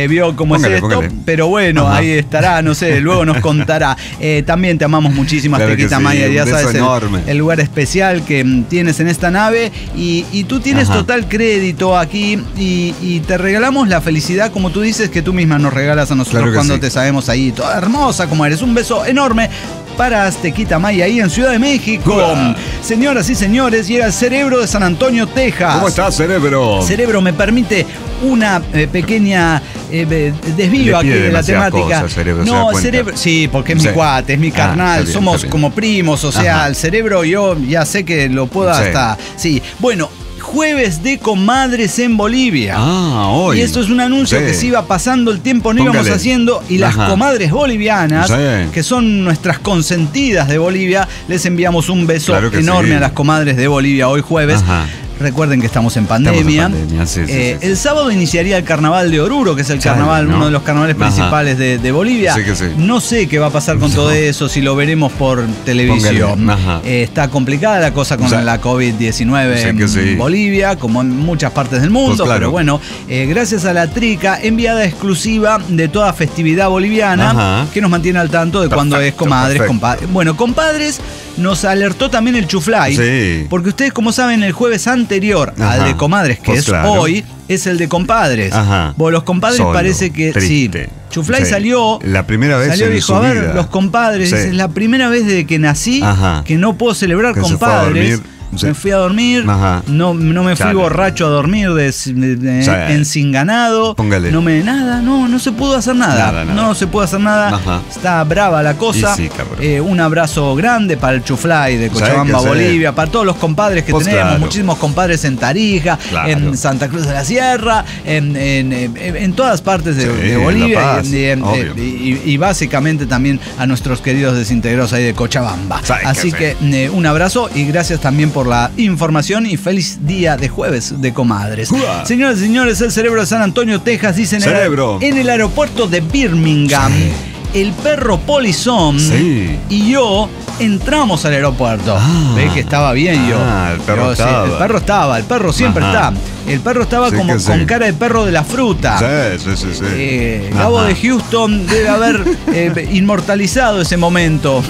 vio cómo póngale, es esto, póngale. Pero bueno, Ajá. ahí estará, no sé, luego nos contará. Eh, también te amamos muchísimo, claro Aztequita sí, Maya, ya sabes, el, el lugar especial que tiene en esta nave y, y tú tienes Ajá. total crédito aquí y, y te regalamos la felicidad, como tú dices, que tú misma nos regalas a nosotros claro cuando sí. te sabemos ahí, toda hermosa como eres. Un beso enorme para Aztequita Maya ahí en Ciudad de México. Hola. Señoras y señores, llega el Cerebro de San Antonio, Texas. ¿Cómo estás, Cerebro? Cerebro, me permite una eh, pequeña eh, desvío aquí de la temática. Cosas, Cerebro, no, Cerebro, sí, porque es sí. mi cuate, es mi carnal, ah, bien, somos como primos, o sea, Ajá. el Cerebro yo ya sé que lo puedo sí. hasta... Sí, bueno... Jueves de Comadres en Bolivia. Ah, hoy. Y esto es un anuncio sí. que se iba pasando el tiempo, no Póngale. íbamos haciendo. Y Ajá. las comadres bolivianas, sí. que son nuestras consentidas de Bolivia, les enviamos un beso claro enorme sí. a las comadres de Bolivia hoy jueves. Ajá. Recuerden que estamos en pandemia. Estamos en pandemia. Sí, sí, eh, sí, sí. El sábado iniciaría el carnaval de Oruro, que es el carnaval, no. uno de los carnavales Ajá. principales de, de Bolivia. Sí que sí. No sé qué va a pasar con no. todo eso, si lo veremos por televisión. Eh, está complicada la cosa con o sea, la COVID diecinueve sí en sí. Bolivia, como en muchas partes del mundo. Pues claro. Pero bueno, eh, gracias a la Trica, enviada exclusiva de toda festividad boliviana, Ajá. que nos mantiene al tanto de perfecto, cuando es comadres, compadres. Bueno, compadres, nos alertó también el Chuflay, sí. porque ustedes, como saben, el jueves antes anterior Ajá. al de comadres, que pues es claro. hoy, es el de compadres. Ajá. Bueno, los compadres Solo, parece que triste. sí. Chuflay sí. salió. La primera vez. Salió y dijo: A ver, vida. los compadres, sí. es la primera vez desde que nací Ajá. que no puedo celebrar que compadres. Sí. Me fui a dormir, Ajá. no, no me fui Chale. borracho a dormir, des, de, de, sí. encinganado, Póngale. no me nada, no, no se pudo hacer nada, nada, nada. no se pudo hacer nada, Ajá. está brava la cosa. Sí, eh, un abrazo grande para el Chuflay de Cochabamba, Bolivia, sea. para todos los compadres que pues tenemos, claro. muchísimos compadres en Tarija, claro. en Santa Cruz de la Sierra, en, en, en, en todas partes de, sí, de Bolivia Paz, y, en, y, y básicamente también a nuestros queridos desintegrados ahí de Cochabamba. Así que, que eh, un abrazo y gracias también por Por la información y feliz día de jueves de comadres. Uah. Señoras y señores, el Cerebro de San Antonio, Texas, dicen en el aeropuerto de Birmingham. Sí. el perro polizón sí. y yo entramos al aeropuerto. Ah, ¿Ves que estaba bien yo? Ah, el perro yo, estaba. Sí, el perro estaba, el perro siempre Ajá. está. El perro estaba sí como sí. con cara de perro de la fruta. Sí, sí, sí. sí. Eh, Gabo de Houston debe haber eh, inmortalizado ese momento.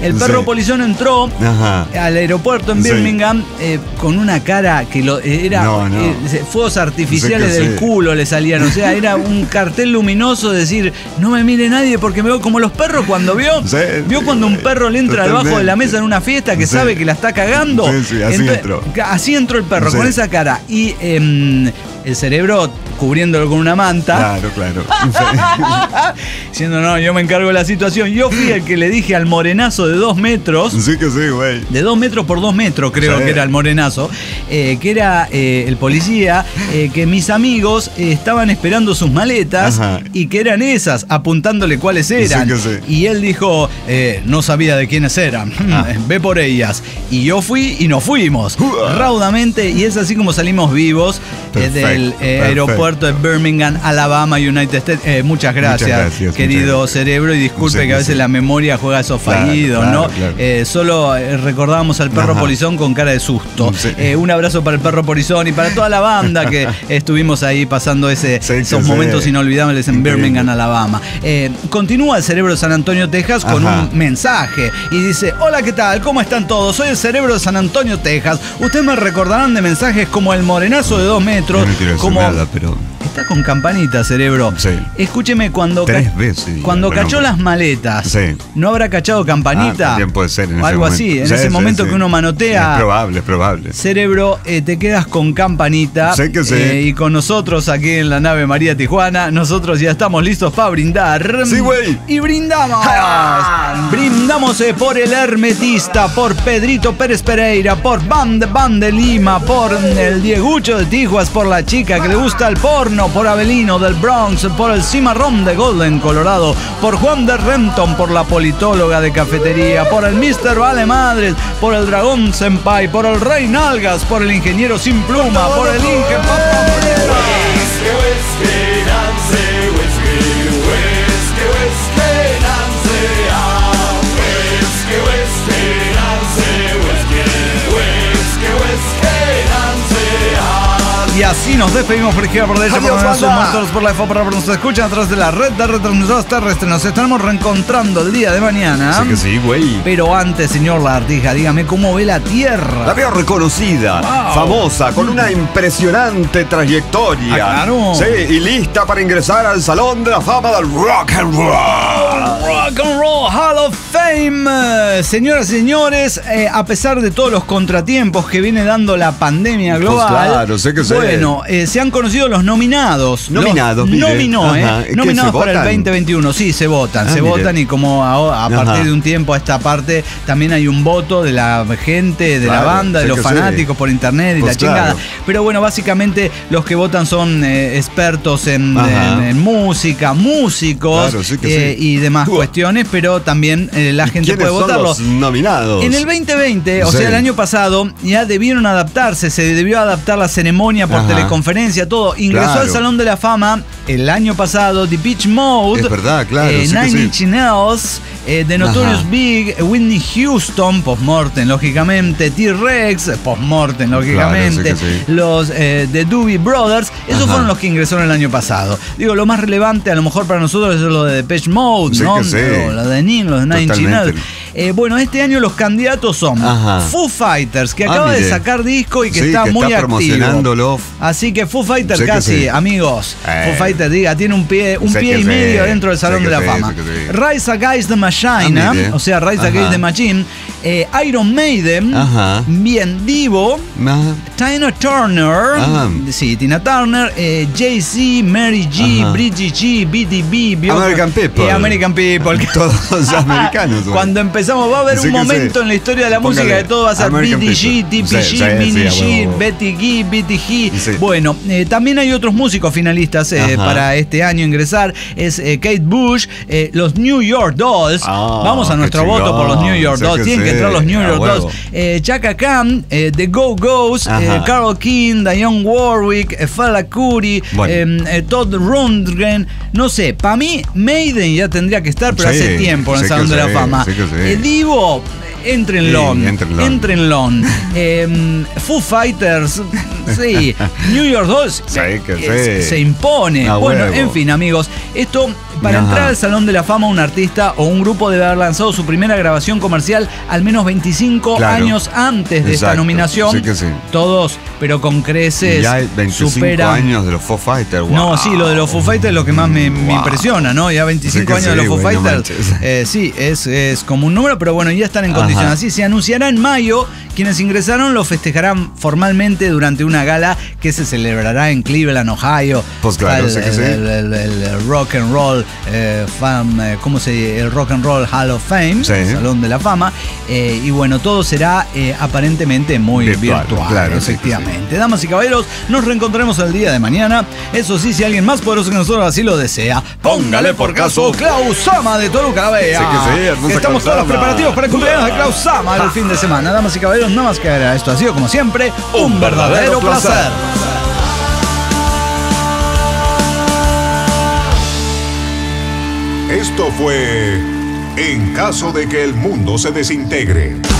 El perro sí. polizón entró Ajá. al aeropuerto en Birmingham sí. eh, con una cara que lo, era no, no. Eh, fuegos artificiales del sí. culo le salían. O sea, era un cartel luminoso de decir, no me mire nadie porque me veo como los perros cuando vio. Sí, vio cuando un perro le entra totalmente. Debajo de la mesa en una fiesta que sí. sabe que la está cagando. Sí, sí, así Entonces, entró. Así entró el perro, sí. con esa cara. Y eh, el cerebro cubriéndolo con una manta. Claro, claro. Sí. Diciendo, no, yo me encargo de la situación. Yo fui el que le dije al morenazo de dos metros. Sí que sí, güey. De dos metros por dos metros, creo sí. que era el morenazo. Eh, que era eh, el policía. Eh, que mis amigos eh, estaban esperando sus maletas. Ajá. Y que eran esas, apuntándole cuáles eran. Sí que sí. Y él dijo, eh, no sabía de quiénes eran. Ah. Ve por ellas. Y yo fui y nos fuimos. Uh. Raudamente. Y es así como salimos vivos eh, del eh, aeropuerto de Birmingham, Alabama, United States. Eh, muchas, gracias, muchas gracias, querido muchas gracias. cerebro. Y disculpe sí, que a veces sí. la memoria juega esos claro, fallidos, claro, ¿no? Claro. Eh, solo recordábamos al perro Ajá. polizón con cara de susto. Sí. Eh, un abrazo para el perro polizón y para toda la banda que estuvimos ahí pasando ese, sí, esos momentos sí. inolvidables en Increíble. Birmingham, Alabama. Eh, continúa el cerebro de San Antonio, Texas, con Ajá. un mensaje. Y dice, hola, ¿qué tal? ¿Cómo están todos? Soy el cerebro de San Antonio, Texas. Ustedes me recordarán de mensajes como el morenazo de dos metros. No me como nada, pero... Está con campanita, cerebro. Sí. Escúcheme, cuando, Tres veces, cuando bueno, cachó las maletas, sí. ¿no habrá cachado campanita? Ah, también puede ser en algo ese así, en sí, ese sí, momento sí. que uno manotea. Es probable, es probable. Cerebro, eh, te quedas con campanita. Sé que sí. eh, y con nosotros aquí en la nave María Tijuana, nosotros ya estamos listos para brindar. Sí, güey. Y brindamos. ¡Ah! Brindamos eh, por el Hermetista, por Pedrito Pérez Pereira, por Band Band de Lima, por el Diegucho de Tijuas, por la chica que le gusta el porno, por Abelino del Bronx, por el Cimarrón de Golden, Colorado, por Juan de Renton, por la politóloga de cafetería, por el mister Vale Madres, por el Dragón Senpai, por el Rey Nalgas, por el Ingeniero Sin Pluma, por el Inge Y así nos despedimos por izquierda, por derecha, por menos sus monstruos, por la F O, por nos escuchan a través de la red de retransmisoras terrestres. Nos estaremos reencontrando el día de mañana. Sí que sí, güey. Pero antes, señor Lagartija, dígame cómo ve la Tierra. La veo reconocida, wow. famosa, con una impresionante trayectoria. Ah, claro. Sí, y lista para ingresar al Salón de la Fama del Rock and Roll. Rock and Roll Hall of Fame. Señoras y señores, eh, a pesar de todos los contratiempos que viene dando la pandemia global. Pues claro, sé que sí. Bueno, eh, se han conocido los nominados. Nominados, los, nominó, Ajá. eh. Nominados para votan? el veinte veintiuno. Sí, se votan, ah, se mire. votan y como a, a partir de un tiempo a esta parte también hay un voto de la gente, de claro, la banda, de los fanáticos sí. por internet y pues la claro. chingada. Pero bueno, básicamente los que votan son eh, expertos en, en, en música, músicos claro, sí eh, sí. y demás Uah. cuestiones, pero también eh, la gente puede votarlos. ¿Quiénes son los nominados? En el veinte veinte, o sí. sea, el año pasado, ya debieron adaptarse, se debió adaptar la ceremonia por Ajá. teleconferencia, todo. Ingresó claro. al Salón de la Fama el año pasado The Beach Mode, es verdad, claro, eh, sí Nine Inch Nails, eh, The Notorious Ajá. Big, Whitney Houston, postmortem, lógicamente, T-Rex, postmortem, lógicamente, claro, sí sí. los eh, The Doobie Brothers, esos Ajá. fueron los que ingresaron el año pasado. Digo, lo más relevante a lo mejor para nosotros es lo de The Beach Mode, sí ¿no? Sí. Lo de Nin, los de Nine Inch Nails. Eh, bueno, este año los candidatos son Ajá. Foo Fighters, que ah, acaba mire. de sacar disco y que sí, está que muy está promocionándolo. activo. Así que Foo Fighters casi, sí. amigos, eh. Foo Fighters, diga, tiene un pie, un sé pie y medio sé. dentro del Salón de la sé, Fama. Rise Against the Machine, ah, ¿eh? o sea, Rise Ajá. Against the Machine, eh, Iron Maiden, Ajá. Bien Divo, Ajá. Tina Turner, Ajá. sí, Tina Turner, eh, Jay-Z, Mary G, Ajá. Bridget G, B D B, Bion, American People. Eh, American People. Todos americanos. Cuando empezamos, va a haber sí un momento sí. en la historia de la Póngale. música que todo va a ser B D G, T P G, Mini G, Betty G, B T G. Sí. Bueno, eh, también hay otros músicos finalistas eh, para este año ingresar. Es eh, Kate Bush, eh, los New York Dolls. Oh, vamos a nuestro voto por los New York Dolls. Tienen que, que entró a los New York Dolls, eh, Chaka Khan, eh, The Go-Go's, eh, Carole King, Dionne Warwick, eh, Fela Kuti, bueno. eh, Todd Rundgren, no sé, para mí Maiden ya tendría que estar, pero sí, hace tiempo en el Salón de la Fama. Sí, eh, Divo, entrenlo, sí, entrenlo, entrenlo. eh, Foo Fighters, sí, New York Dolls, sí, eh, sí. se, se impone. A bueno, huevo. En fin, amigos, esto... Para Ajá. entrar al Salón de la Fama, un artista o un grupo debe haber lanzado su primera grabación comercial al menos veinticinco claro. años antes de Exacto. esta nominación. Sí que sí. Todos, pero con creces. Ya hay veinticinco superan... años de los Foo Fighters. Wow. No, sí, lo de los Foo Fighters es lo que más me, wow. me impresiona, ¿no? Ya veinticinco sí años sí, de los Foo wey, Fighters. No eh, sí, es, es como un número, pero bueno, ya están en Ajá. condición. Así se anunciará en mayo. Quienes ingresaron lo festejarán formalmente durante una gala que se celebrará en Cleveland, Ohio. Pues claro, el, sí que sí. El, el, el, el Rock and Roll Eh, fam, eh, ¿cómo se dice? El Rock and Roll Hall of Fame, sí. el Salón de la Fama, eh, y bueno, todo será eh, aparentemente muy virtual, virtual claro, efectivamente. Sí, sí. Damas y caballeros, nos reencontraremos el día de mañana. Eso sí, si alguien más poderoso que nosotros así lo desea, póngale por caso Clausama de Toluca, la Vea. Sí que sí, estamos todos los preparativos para el cumpleaños de Clausama el fin de semana. Damas y caballeros, nada más que agregar, esto ha sido como siempre un, un verdadero, verdadero placer. placer. Esto fue En caso de que el mundo se desintegre.